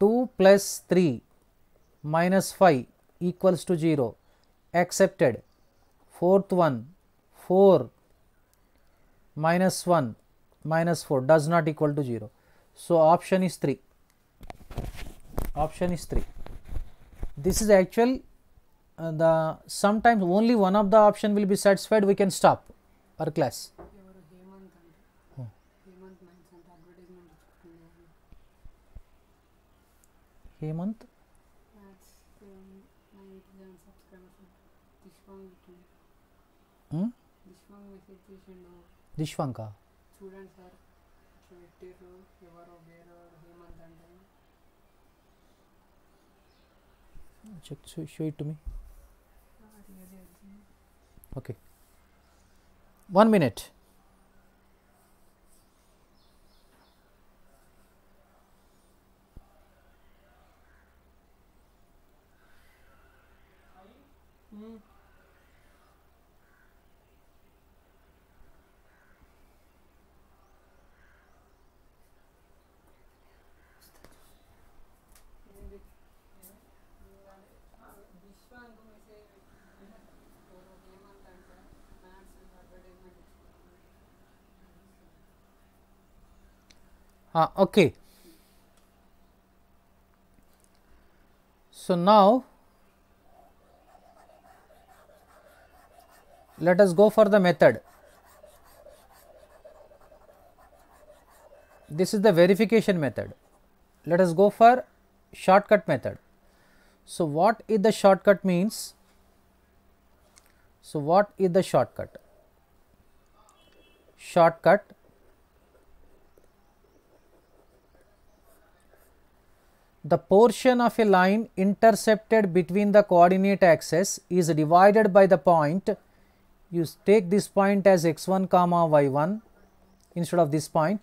2 + 3 -5 = 0, accepted. Fourth one 4 - 1 -4 ≠ 0. So, option is 3. Option is 3. This is actual, the sometimes only one of the option will be satisfied. We can stop our class. Hemant? Dishwanka. Students are పెట్టారు ఎవరో వేరే హేమంత్ అంటే check show it to me. Okay. 1 minute. Okay. So, now let us go for the method. This is the verification method. Let us go for shortcut method. So, what is the shortcut means? So, what is the shortcut? Shortcut the portion of a line intercepted between the coordinate axes is divided by the point. You take this point as x1, y1 instead of this point.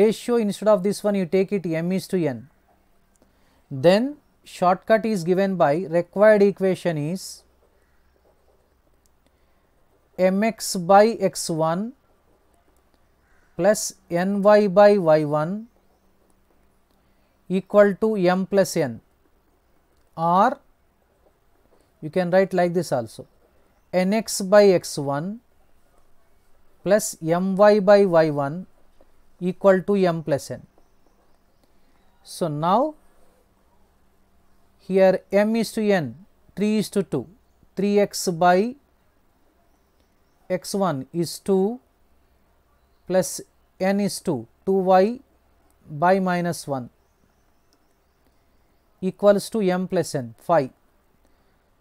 Ratio instead of this one you take it m is to n. Then shortcut is given by required equation is mx by x1 + ny by y1 = m + n, or you can write like this also, nx by x1 + my by y1 = m + n. So, now here m is to n, 3:2, 3x by x1 is 2 + n is 2, 2y by -1 equals to m + n, 5.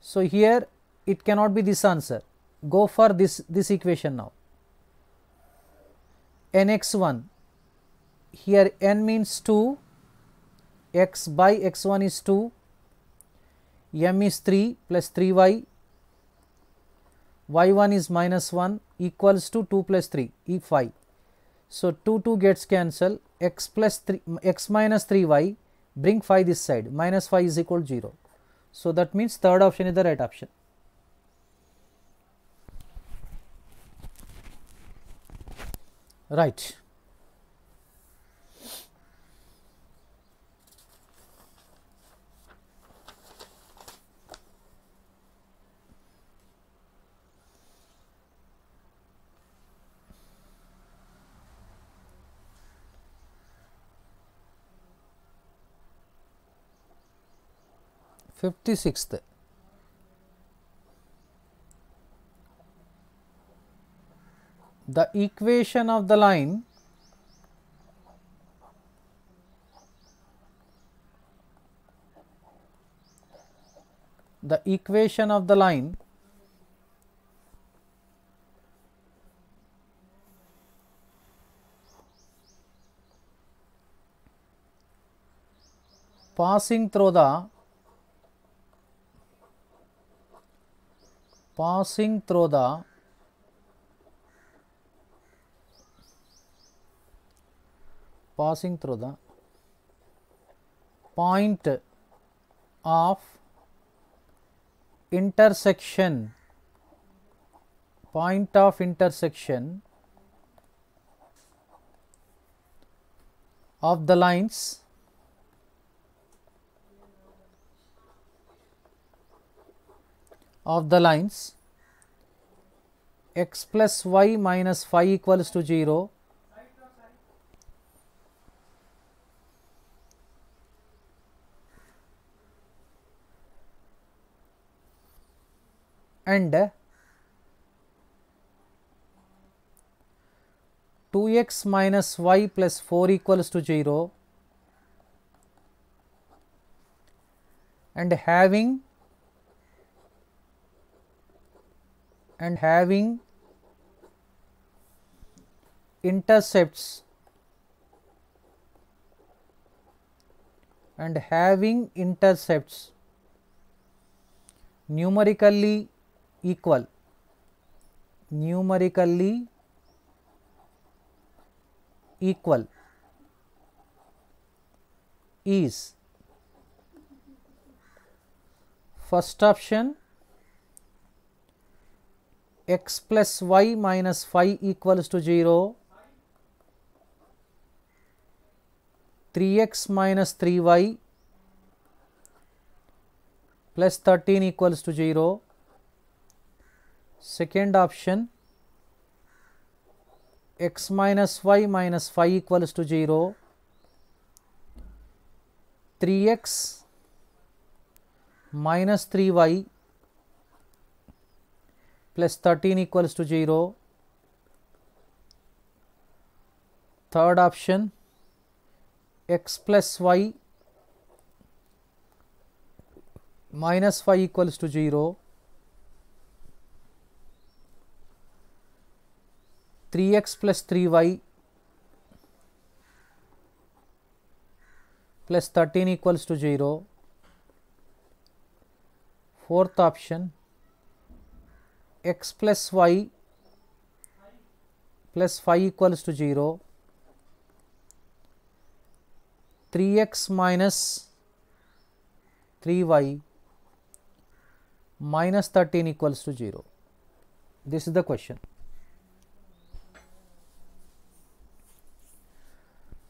So, here it cannot be this answer. Go for this equation now. Nx1, here n means 2, x by x1 is 2, m is 3 plus 3y, y1 is minus 1 equals to 2 plus 3 e 5. So 2 2 gets cancelled, x plus 3 x minus 3y, bring 5 this side, minus 5 is equal to 0. So that means third option is the right option. Right. Fifty-sixth. The equation of the line passing through the point of intersection of the lines x plus y minus 5 equals to 0, and 2x minus y plus 4 equals to 0, and having intercepts numerically equal is first option x plus y minus 5 equals to 0, 3x minus 3y plus 13 equals to 0. Second option, x minus y minus 5 equals to 0, 3x minus 3y plus 13 equals to 0. Third option, x plus y minus 5 equals to 0, 3x plus 3y plus 13 equals to 0. Fourth option, x plus y plus 5 equals to 0, 3x minus 3y minus 13 equals to 0. This is the question.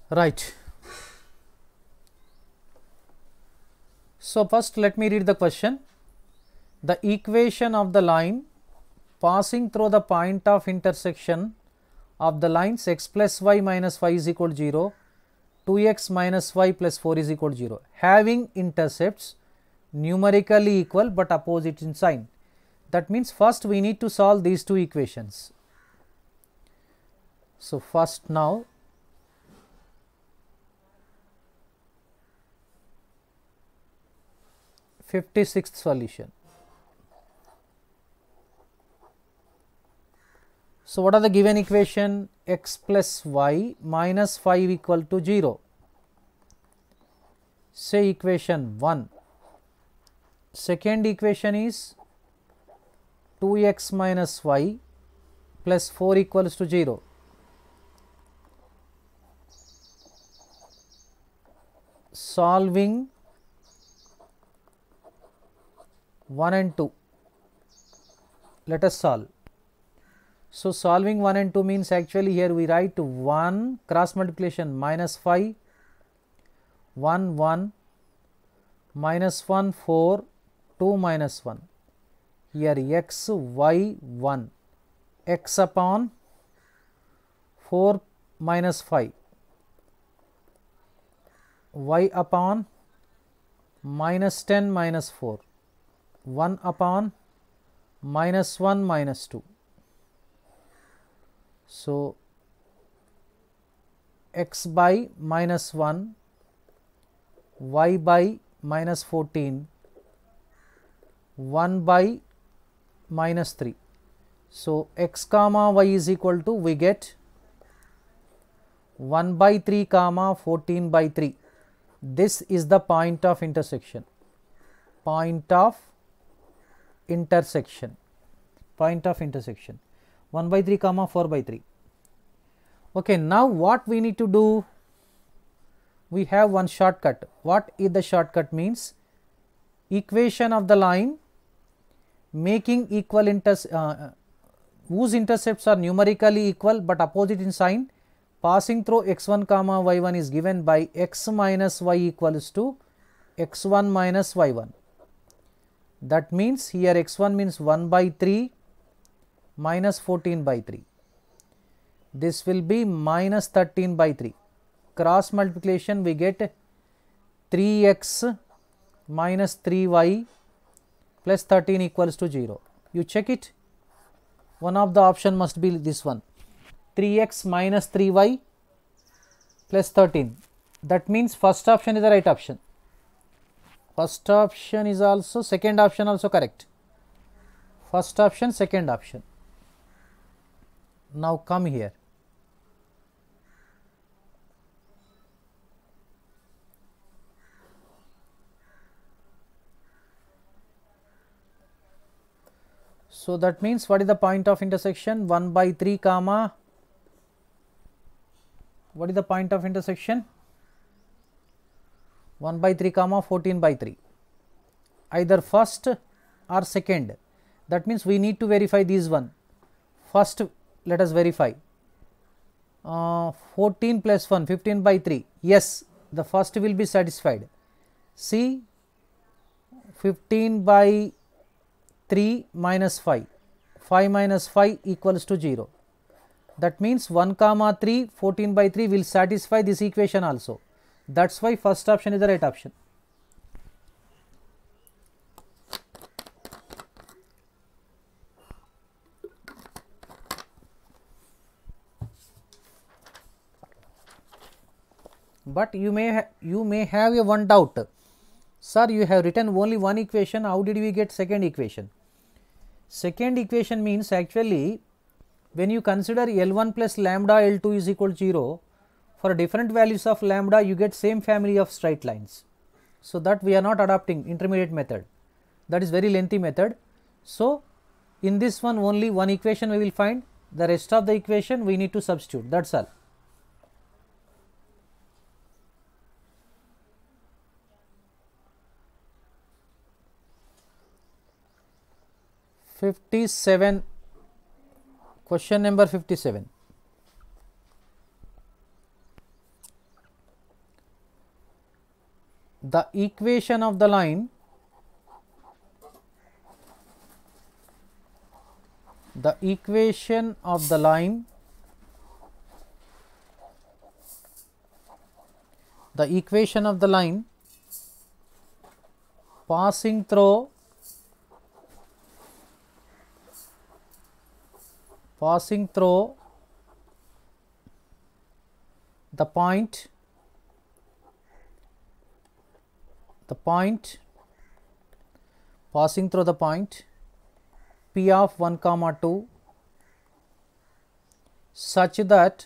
Right. So, first let me read the question. The equation of the line passing through the point of intersection of the lines x plus y minus 5 is equal to 0, 2x minus y plus 4 is equal to 0, having intercepts numerically equal but opposite in sign. That means first we need to solve these two equations. So first now, fifty-sixth solution. So, what are the given equation? X plus y minus 5 equal to 0. Say equation 1. Second equation is 2x minus y plus 4 equals to 0. Solving 1 and 2. Let us solve. So, solving 1 and 2 means actually here we write 1 cross multiplication minus 5, 1, 1, minus 1, 4, 2 minus 1. Here x, y, 1, x upon 4 minus 5, y upon minus 10 minus 4, 1 upon minus 1 minus 2. So, x by minus 1, y by minus 14, 1 by minus 3. So, x comma y is equal to, we get 1 by 3 comma 14 by 3. This is the point of intersection. Point of intersection. 1 by 3 comma 4 by 3. Okay, now what we need to do? We have one shortcut. What is the shortcut means? Equation of the line making equal whose intercepts are numerically equal but opposite in sign, passing through x1 comma y1 is given by x minus y equals to x1 minus y1. That means here x1 means 1 by 3 minus 14 by 3. This will be minus 13 by 3. Cross multiplication we get 3x minus 3y plus 13 equals to 0. You check it. One of the option must be this one. 3x minus 3y plus 13. That means first option is the right option. First option is also, second option also correct. First option, second option. Now come here. So, that means what is the point of intersection? 1 by 3 comma, what is the point of intersection? 1 by 3 comma 14 by 3, either first or second. That means we need to verify these one. First, let us verify 14 plus 1, 15 by 3. Yes, the first will be satisfied. See, 15 by 3 minus 5, 5 minus 5 equals to 0. That means 1 comma 3, 14 by 3 will satisfy this equation also. That is why first option is the right option. But you may have a one doubt. Sir, you have written only one equation, how did we get second equation? Second equation means actually when you consider L1 plus lambda L2 is equal to 0, for different values of lambda you get same family of straight lines. So, that we are not adopting intermediate method, that is very lengthy method. So, in this one only one equation we will find, the rest of the equation we need to substitute, that is all. Question number 57. The equation of the line, the equation of the line passing through the point passing through the point P of 1 comma 2 such that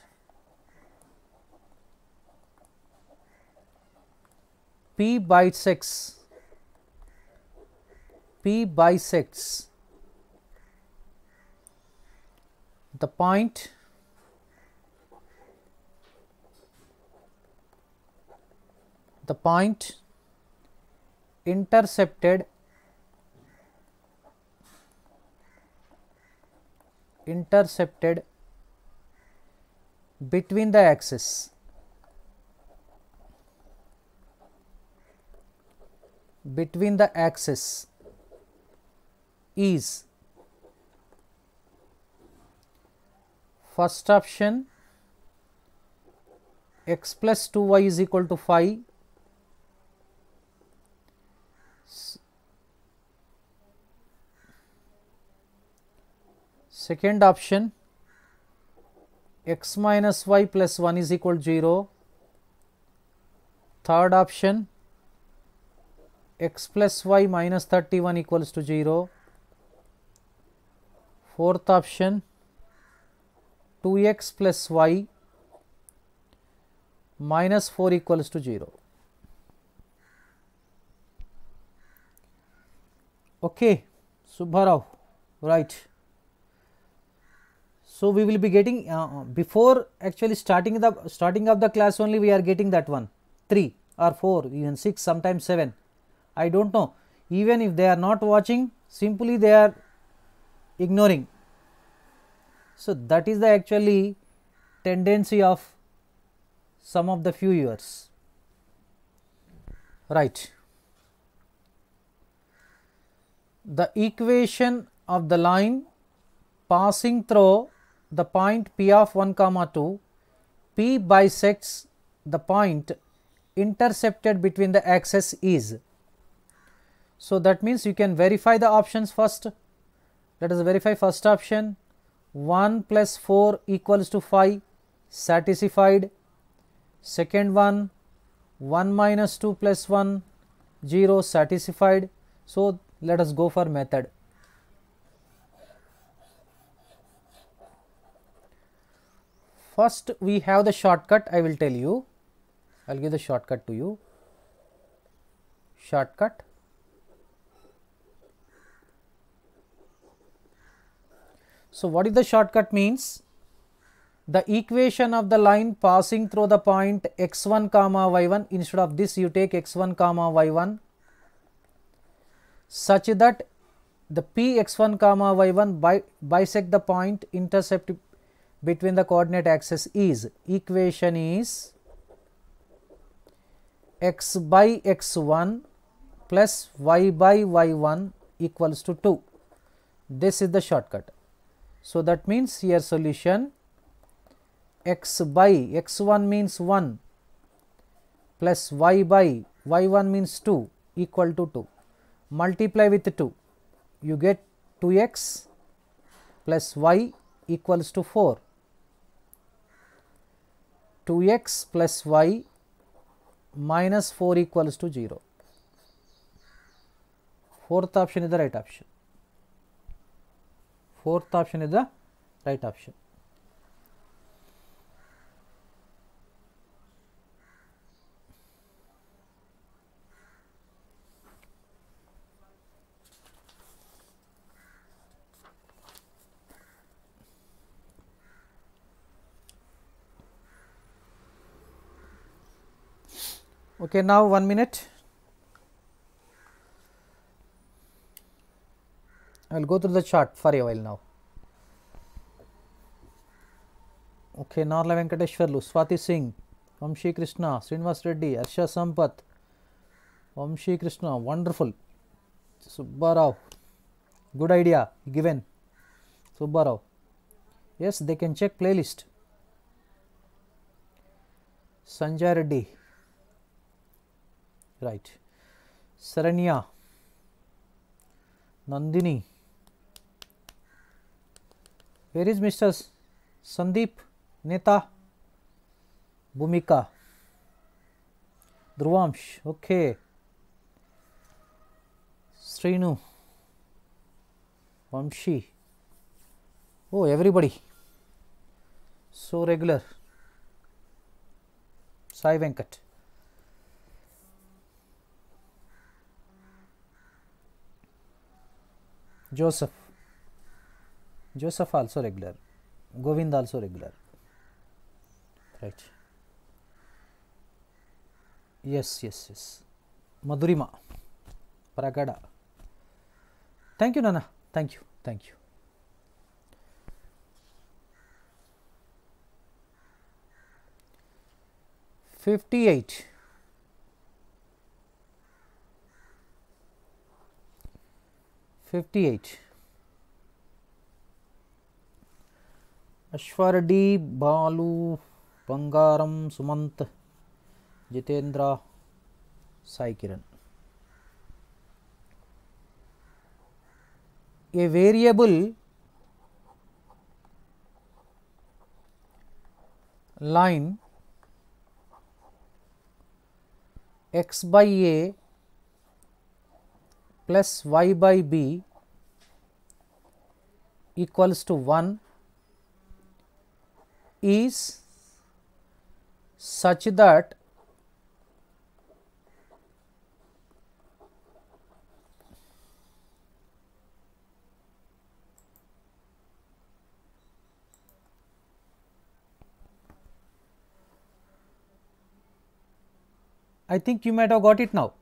P bisects the point intercepted between the axes is first option x plus 2y is equal to phi, second option x minus y plus 1 is equal to 0, third option x plus y minus 31 equals to 0, fourth option 2x plus y minus 4 equals to 0. Okay, Subbarao, right. So, we will be getting before actually starting of the class only we are getting that one 3 or 4, even 6, sometimes 7. I do not know, even if they are not watching, simply they are ignoring. So, that is the actually tendency of some of the few viewers, right. The equation of the line passing through the point P of 1, 2, P bisects the point intercepted between the axes is. So, that means you can verify the options first. Let us verify first option 1 plus 4 equals to 5 satisfied, second one 1 minus 2 plus 1 0 satisfied. So, let us go for method. First we have the shortcut, I will tell you, I will give the shortcut to you, shortcut. So, what is the shortcut means? The equation of the line passing through the point x1, y1, instead of this you take x1, y1 such that the P x1, y1 bisect the point intercept between the coordinate axes is. Equation is x by x1 plus y by y1 equals to 2. This is the shortcut. So, that means here solution x by x1 means 1 plus y by y1 means 2 equal to 2, multiply with 2, you get 2x plus y equals to 4, 2x plus y minus 4 equals to 0, fourth option is the right option. Okay, now 1 minute. I will go through the chart for a while now. Okay, Narla Venkateshwarlu, Swati Singh, Vamshi Krishna, Srinivas Reddy, Harsha Sampath, Vamshi Krishna, wonderful. Subbarao, good idea given. Subbarao, yes, they can check playlist. Sanjay Reddy, right. Saranya, Nandini, where is Mr. Sandeep, Neta, Bhumika, Dhruvansh, okay, Srinu, Vamshi, oh everybody, So regular. Sai Venkat. Joseph. Joseph also regular. Govind also regular. Right. Yes. Madhurima. Pragada. Thank you, Nana. Thank you. Fifty-eight. Ashwardi, Balu, Bangaram, Sumant, Jitendra, Sai Kiran. A variable line x by a plus y by b equals to 1 is such that I think you might have got it now.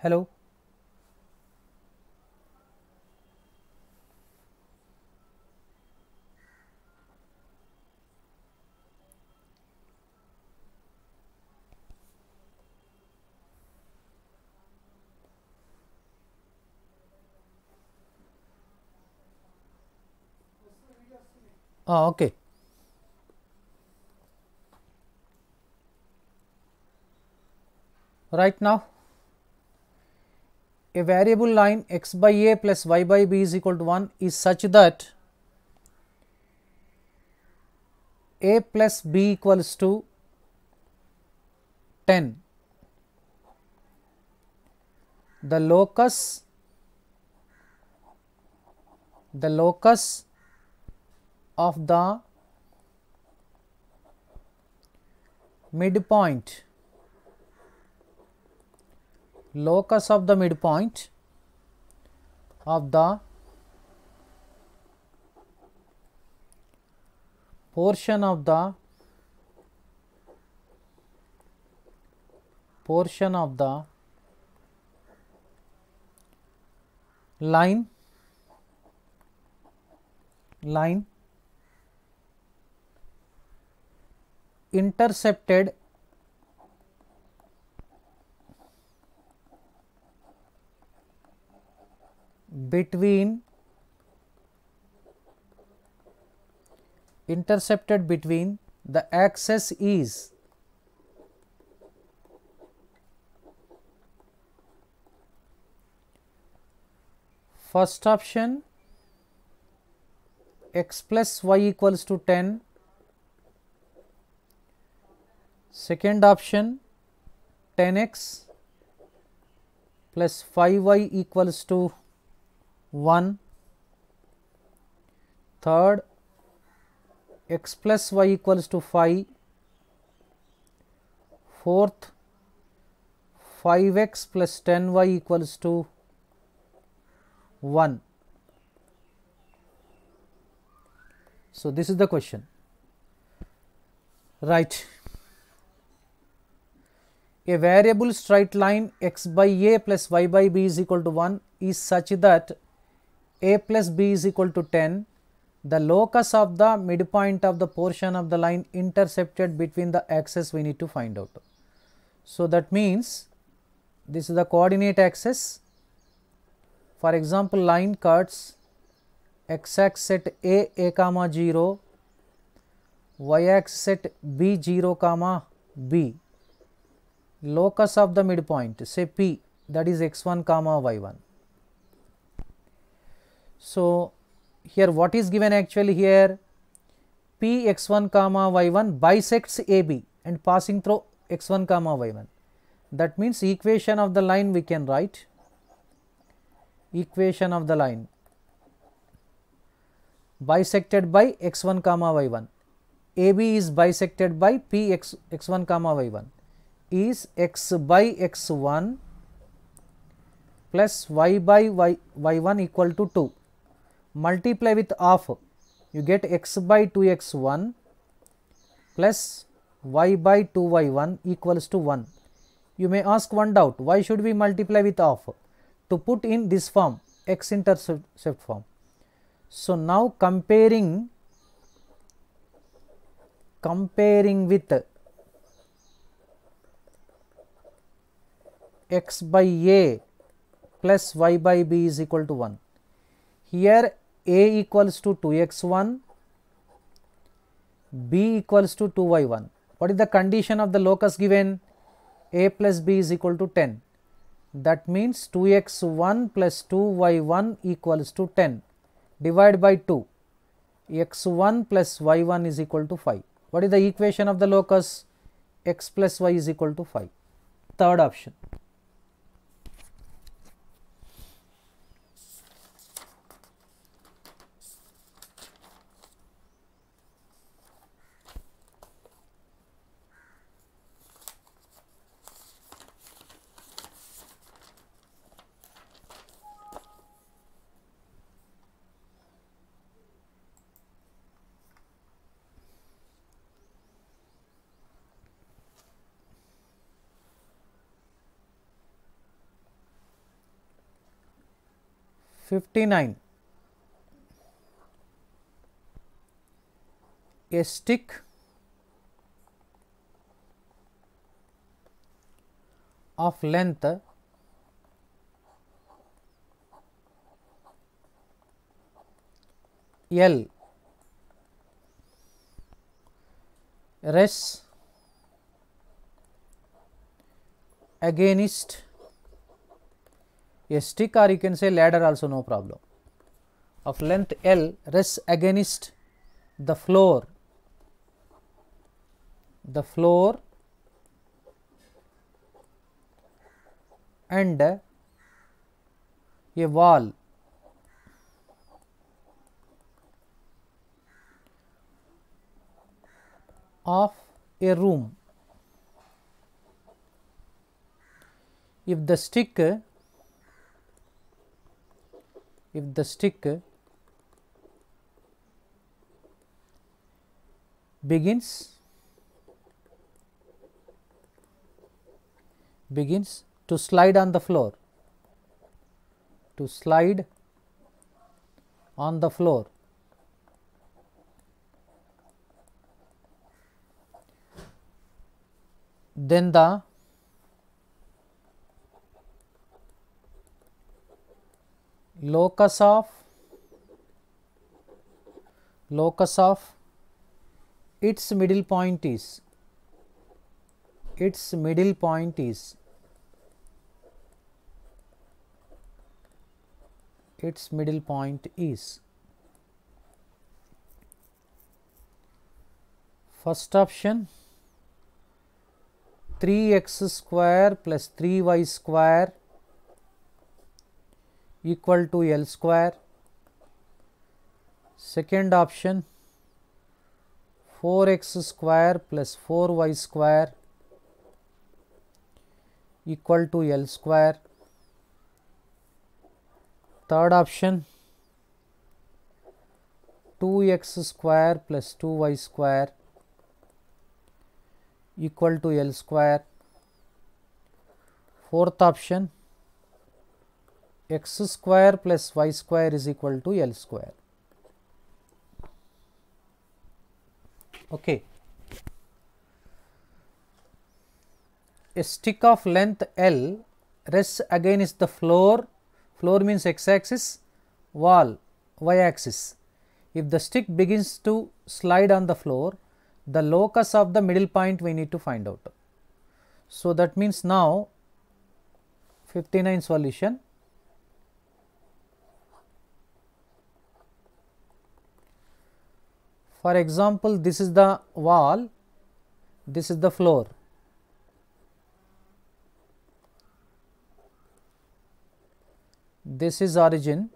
Hello. Okay. Right now, a variable line x by a plus y by b is equal to 1 is such that a plus b equals to 10. The locus of the midpoint, locus of the midpoint of the portion of the line intercepted between the axis is first option x plus y equals to 10. Second option 10x plus 5y equals to 1. Third x plus y equals to 5. Fourth 5x plus 10y equals to 1. So, this is the question. Right. A variable straight line x by a plus y by b is equal to 1 is such that a plus b is equal to 10. The locus of the midpoint of the portion of the line intercepted between the axes we need to find out. So, that means this is the coordinate axis. For example, line cuts x axis at a, 0, y axis at b, 0, b. Locus of the midpoint, say P, that is x1, y1. So, here what is given actually here, Px1 comma y1 bisects AB and passing through x1 comma y1. That means equation of the line we can write, equation of the line bisected by x1 comma y1. AB is bisected by Px x1 comma y1 is x by x1 plus y by y1 equal to 2. Multiply with half, you get x by 2x1 plus y by 2y1 equals to 1. You may ask one doubt, why should we multiply with half? To put in this form, x intercept form. So, now comparing with x by a plus y by b is equal to 1. Here a equals to 2x1, b equals to 2y1. What is the condition of the locus given? A plus b is equal to 10. That means 2x1 plus 2y1 equals to 10. Divide by 2, x1 plus y1 is equal to 5. What is the equation of the locus? X plus y is equal to 5. Third option. A stick of length 'L' rests against a stick, or you can say ladder also, no problem, of length L rests against the floor and a wall of a room. If the stick begins to slide on the floor, then the locus of its middle point is first option 3x square plus 3y square equal to L square. Second option 4x square plus 4y square equal to L square. Third option 2x square plus 2y square equal to L square. Fourth option x square plus y square is equal to L square. Okay. A stick of length L rests against the floor, floor means x axis, wall y axis. If the stick begins to slide on the floor, the locus of the middle point we need to find out. So, that means now 59 solution. For example, this is the wall, this is the floor. This is origin,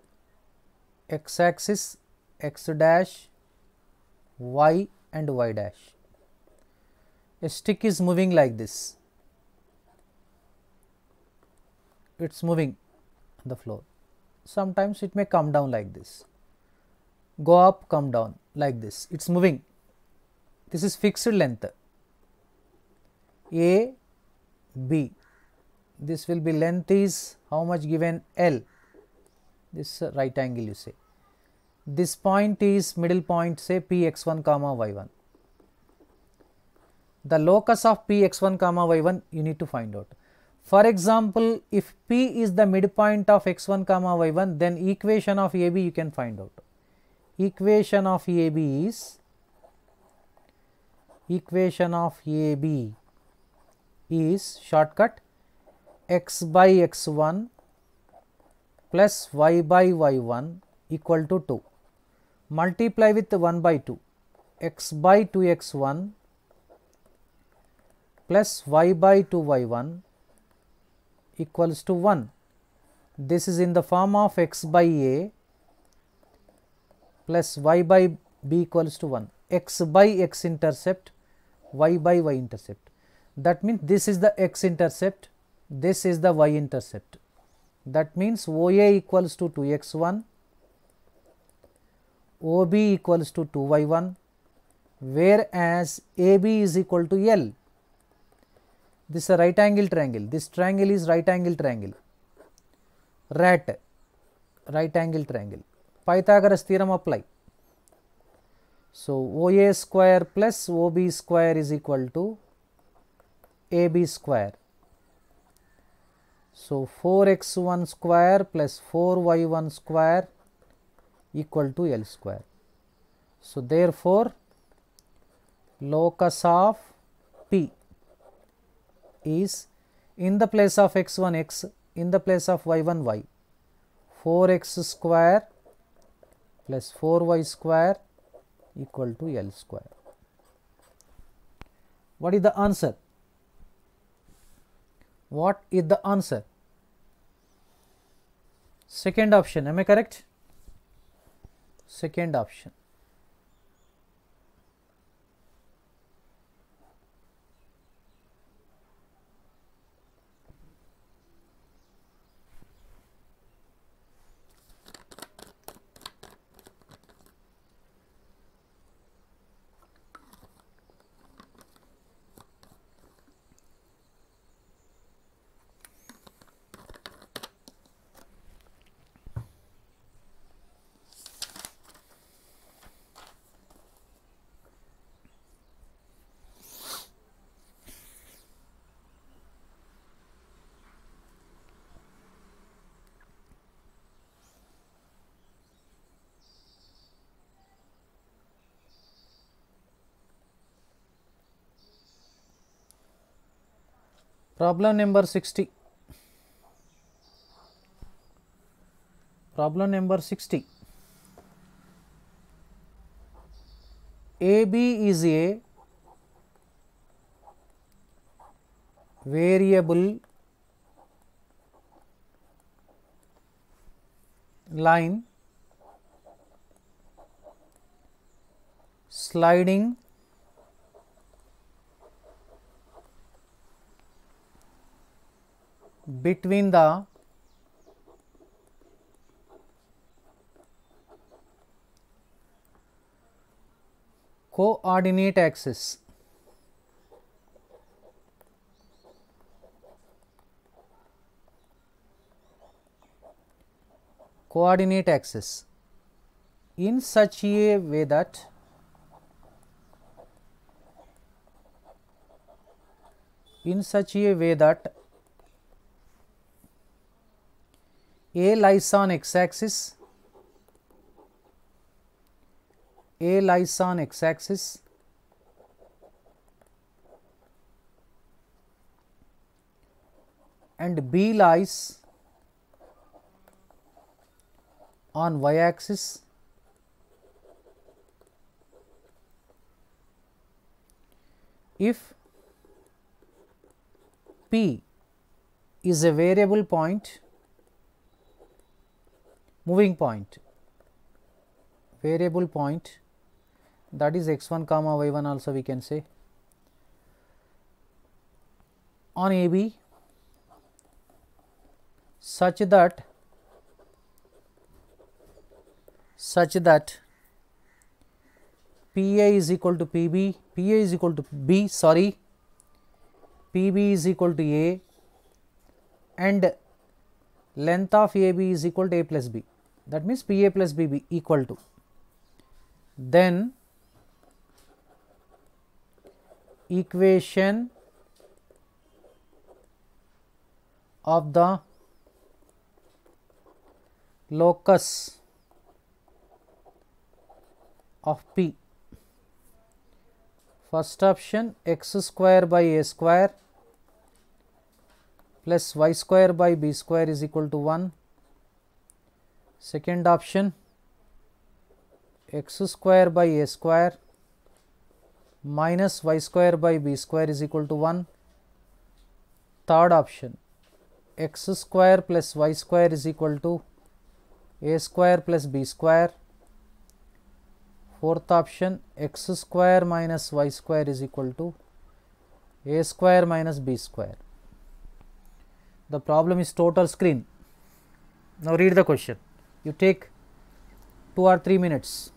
x axis, x dash, y and y dash. A stick is moving like this, it is moving the floor. Sometimes it may come down like this, go up, come down like this, it is moving. This is fixed length A, B. This will be length is how much given L. This right angle you say. This point is middle point, say Px1 comma y1. The locus of Px1 comma y1 you need to find out. For example, if P is the midpoint of x1 comma y1, then equation of AB you can find out. Equation of AB is shortcut x by x1 plus y by y1 equal to 2, multiply with 1 by 2, x by 2x1 plus y by 2y1 equals to 1. This is in the form of x by a plus y by b equals to 1, x by x intercept, y by y intercept. That means this is the x intercept, this is the y intercept. That means OA equals to 2x1, OB equals to 2y1, whereas AB is equal to L. This is a right angle triangle, this triangle is right angle triangle, RAT, right angle triangle, Pythagoras theorem apply. So, OA square plus OB square is equal to AB square. So, 4x1 square plus 4y1 square equal to L square. So, therefore, locus of P is in the place of x1 x, in the place of y1 y, 4x square plus 4y square equal to L square. What is the answer? What is the answer? Second option, am I correct? Second option. Problem number 60. Problem number 60. AB is a variable line sliding between the coordinate axis in such a way that A lies on x axis, and B lies on y axis if P is a variable point, moving point, that is x1 comma y1 also we can say, on AB such that PA is equal to PB, PA is equal to B, sorry, PB is equal to A and length of AB is equal to A plus B, that means PA plus BB equal to, then equation of the locus of P. First option x square by a square plus y square by b square is equal to 1. Second option x square by a square minus y square by b square is equal to 1. Third option x square plus y square is equal to a square plus b square. Fourth option x square minus y square is equal to a square minus b square. The problem is total screen. Now read the question. You take 2 or 3 minutes.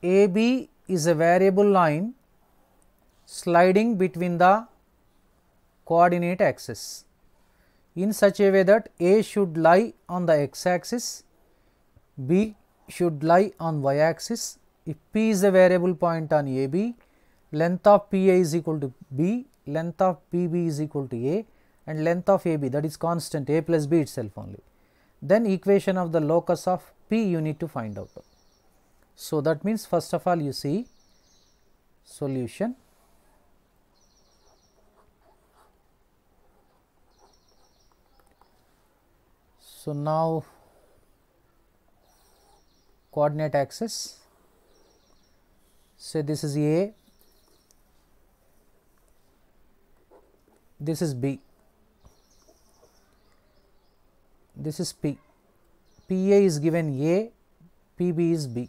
AB is a variable line sliding between the coordinate axes in such a way that A should lie on the x axis, B should lie on y axis. If P is a variable point on AB, length of PA is equal to B, length of PB is equal to A and length of AB, that is constant, A plus B itself only. Then equation of the locus of P you need to find out. So, that means first of all you see solution. So, now coordinate axis, say this is A, this is B, this is P, PA is given A, PB is B.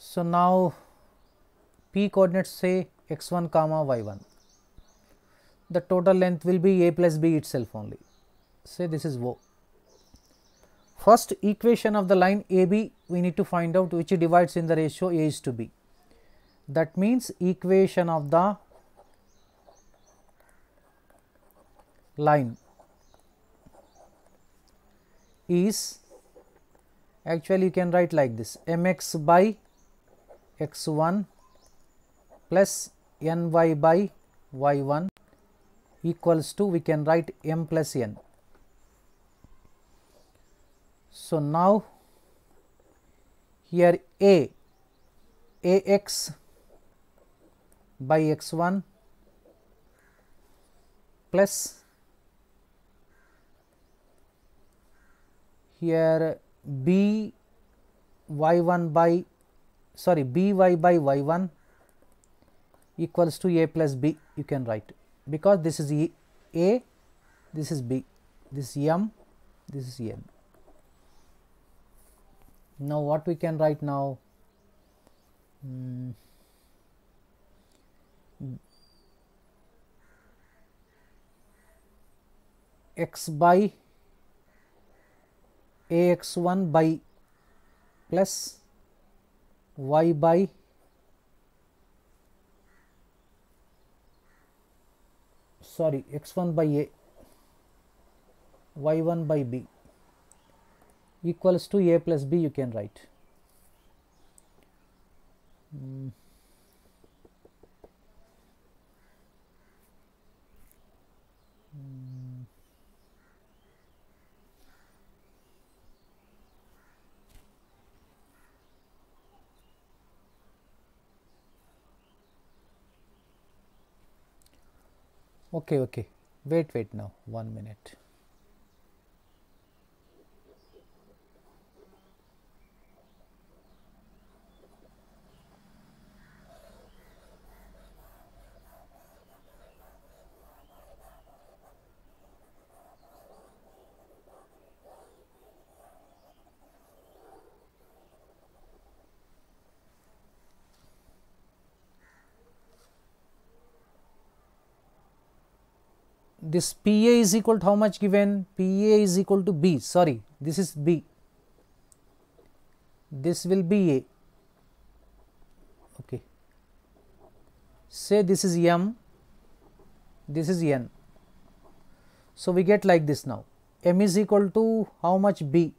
So, now P coordinates say x1 comma y1, the total length will be A plus B itself only, say this is O. First equation of the line AB we need to find out, which divides in the ratio A is to B. That means equation of the line is, actually you can write like this, mx by x1 plus ny by y1 equals to, we can write m plus n. So, now here ax by x1 plus here by y1 equals to A plus B you can write, because this is A, this is B, this is M, this is N. Now what we can write now, x by ax1 by plus y by x1 by A, y1 by B equals to A plus B you can write. Okay, wait now, 1 minute. This Pa is equal to how much given? Pa is equal to B, sorry, this is B, this will be A. Okay. Say this is M, this is N. So, we get like this now, M is equal to how much B?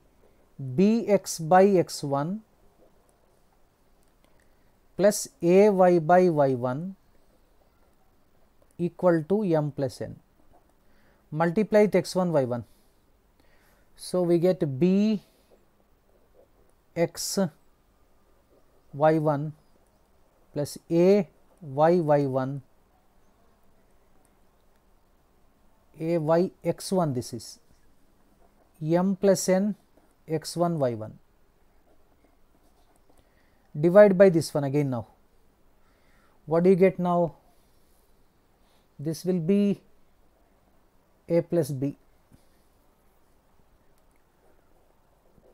Bx by x1 plus Ay by y1 equal to M plus N. Multiply with x1 y1. So, we get b x y1 plus a y y1 a y x1, this is m plus n x1 y1, divide by this one again now. What do you get now? This will be A plus B.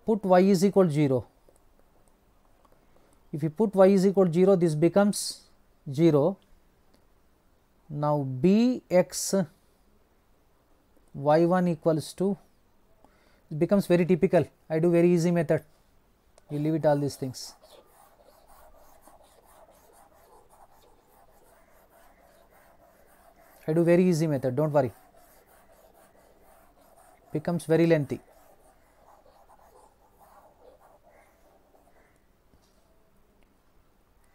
Put y is equal to 0. If you put y is equal to 0, this becomes 0. Now, B x y1 equals to, it becomes very typical. I do very easy method. You leave it all these things. I do very easy method, don't worry. Becomes very lengthy.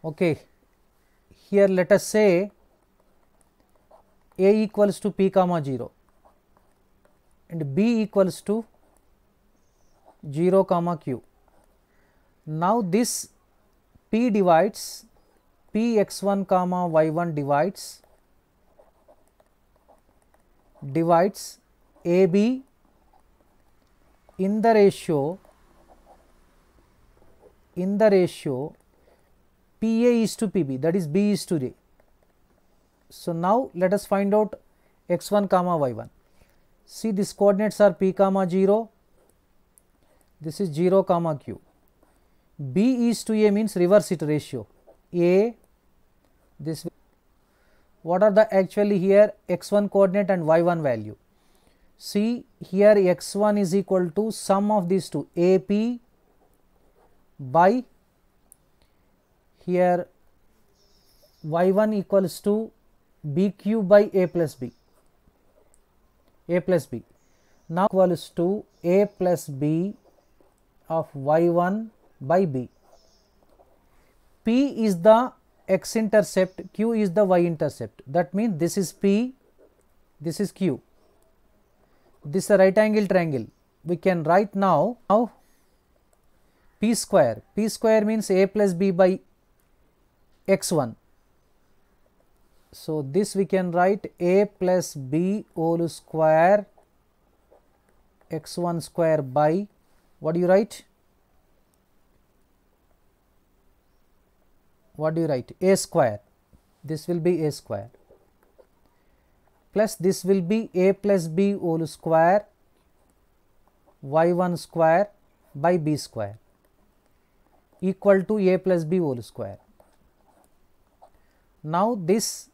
Okay, here let us say A equals to P comma 0 and B equals to 0 comma Q. Now, this P divides, P x1 comma y1 divides AB in the ratio PA is to PB, that is B is to A. So, now let us find out x1 comma y1. See, these coordinates are P comma 0, this is 0 comma Q. B is to A means reverse it ratio, A this. What are the actually here x1 coordinate and y1 value? See, here x1 is equal to sum of these two, AP by here y1 equals to BQ by A plus B, now equals to A plus B of y1 by B. P is the x intercept, Q is the y intercept, that means this is P, this is Q. This is a right angle triangle. We can write now, P square. P square means A plus B by x1. So, this we can write A plus B whole square x1 square by, what do you write? A square. This will be A square. Plus this will be A plus B whole square y1 square by B square equal to A plus B whole square. Now, this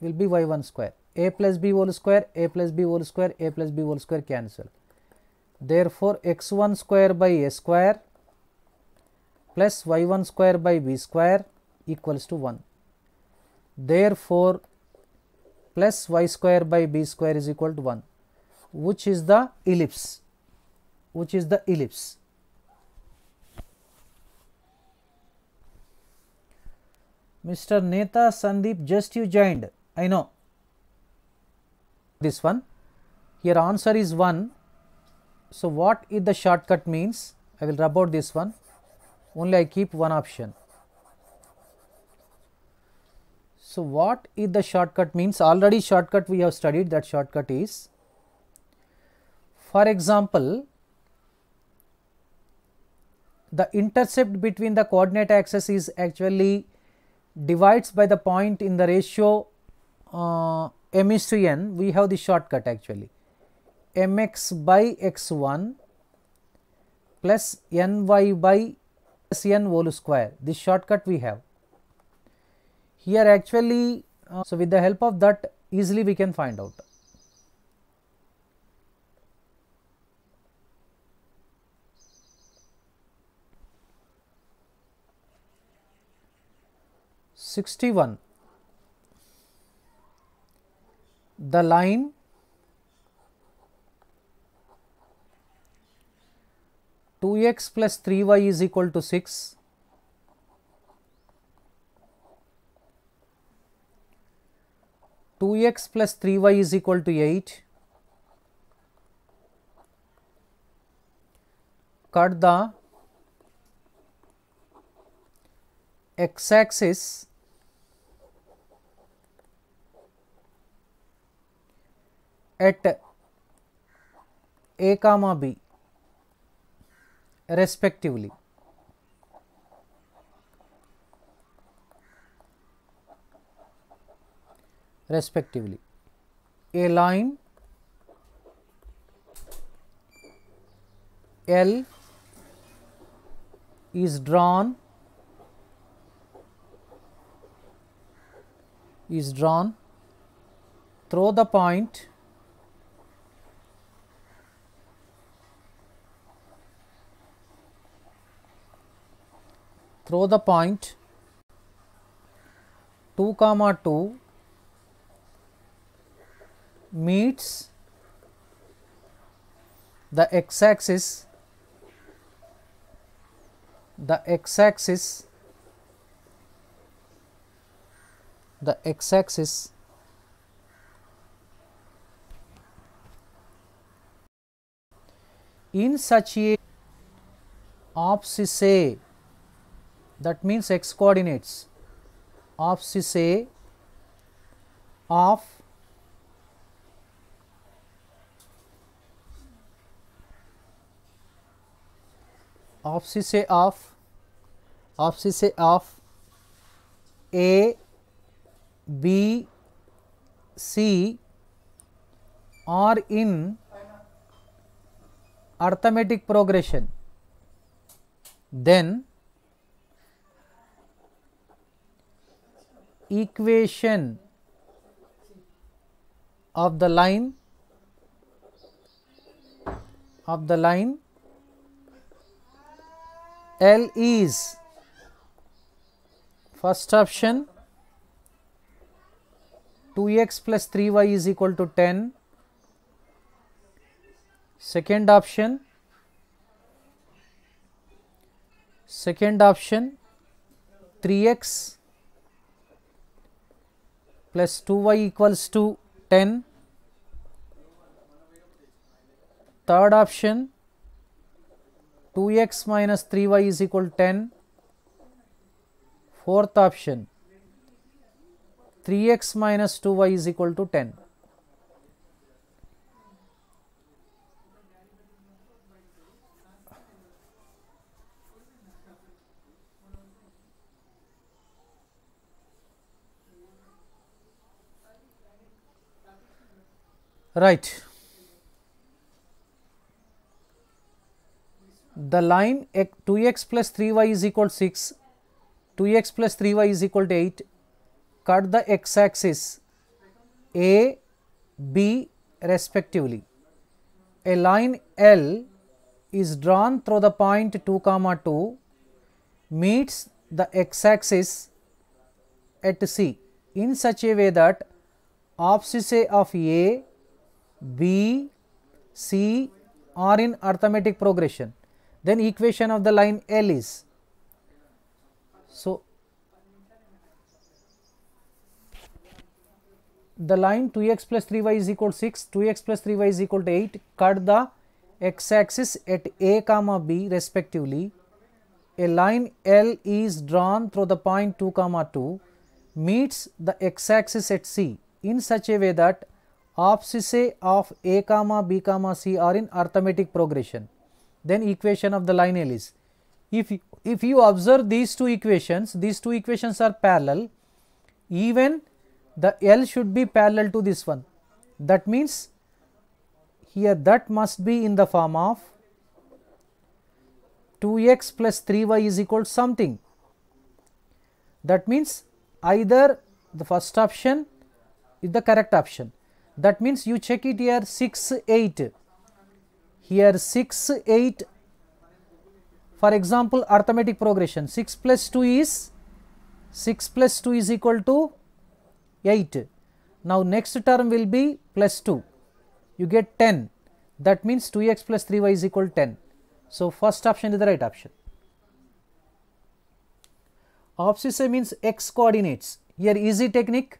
will be y1 square, A plus B whole square, A plus B whole square, A plus B whole square cancel. Therefore, x1 square by A square plus y1 square by B square equals to 1. Therefore, plus y square by b square is equal to 1, which is the ellipse, Mr. Neta Sandeep, just you joined, I know. this one. Here answer is 1. So, what is the shortcut means? I will rub out this one, only I keep one option. So, what is the shortcut means? Already shortcut we have studied, that shortcut is, for example, the intercept between the coordinate axes is actually divides by the point in the ratio m is to n. We have the shortcut actually, mx by x1 plus ny by n whole square. This shortcut we have. Here actually, so with the help of that easily we can find out. The line (2x plus 3y) is equal to 6. (2x plus 3y) is equal to 8. Cut the x-axis at a, b respectively. A line L is drawn through the point (2, 2) meets the x-axis in such a abscissa say. That means x coordinates abscissa A of A, B, C are in arithmetic progression, then equation of the line L is first option 2x plus 3y is equal to 10, second option 3x plus 2y equals to 10, third option 2x minus 3y is equal to 10, fourth option 3x minus 2y is equal to 10. Right. The line 2x plus 3y is equal to 6, 2x plus 3y is equal to 8. Cut the x-axis A, B respectively. A line L is drawn through the point 2, 2 meets the x-axis at C in such a way that abscissa of A, B, C are in arithmetic progression, then equation of the line L is. So, the line 2x plus 3y is equal to 6, 2x plus 3y is equal to 8, cut the x axis at a comma b respectively. A line L is drawn through the point 2 comma 2 meets the x axis at C in such a way that abscissae of a comma b comma c are in arithmetic progression. Then equation of the line L is, if you observe these two equations are parallel, even the L should be parallel to this one. That means here that must be in the form of 2x plus 3y is equal to something. That means either the first option is the correct option. That means you check it here 6, 8. Here 6, 8, for example, arithmetic progression 6 plus 2 is 6 plus 2 is equal to 8. Now, next term will be plus 2. You get 10. That means 2x plus 3y is equal to 10. So, first option is the right option. Abscissa means x coordinates. Here easy technique.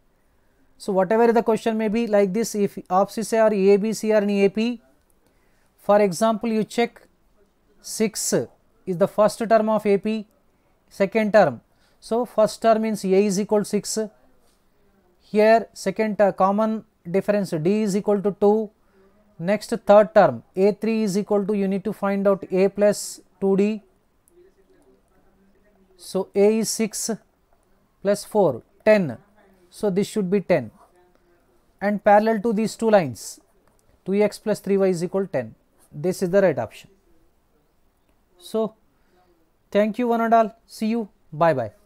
So, whatever the question may be like this, if abscissa or ABC or EAP, for example, you check 6 is the first term of AP, second term. So, first term means A is equal to 6. Here second common difference D is equal to 2. Next third term A3 is equal to, you need to find out A plus 2D. So, A is 6 plus 4, 10. So, this should be 10 and parallel to these two lines 2x plus 3y is equal to 10. This is the right option. So, thank you one and all. See you. Bye bye.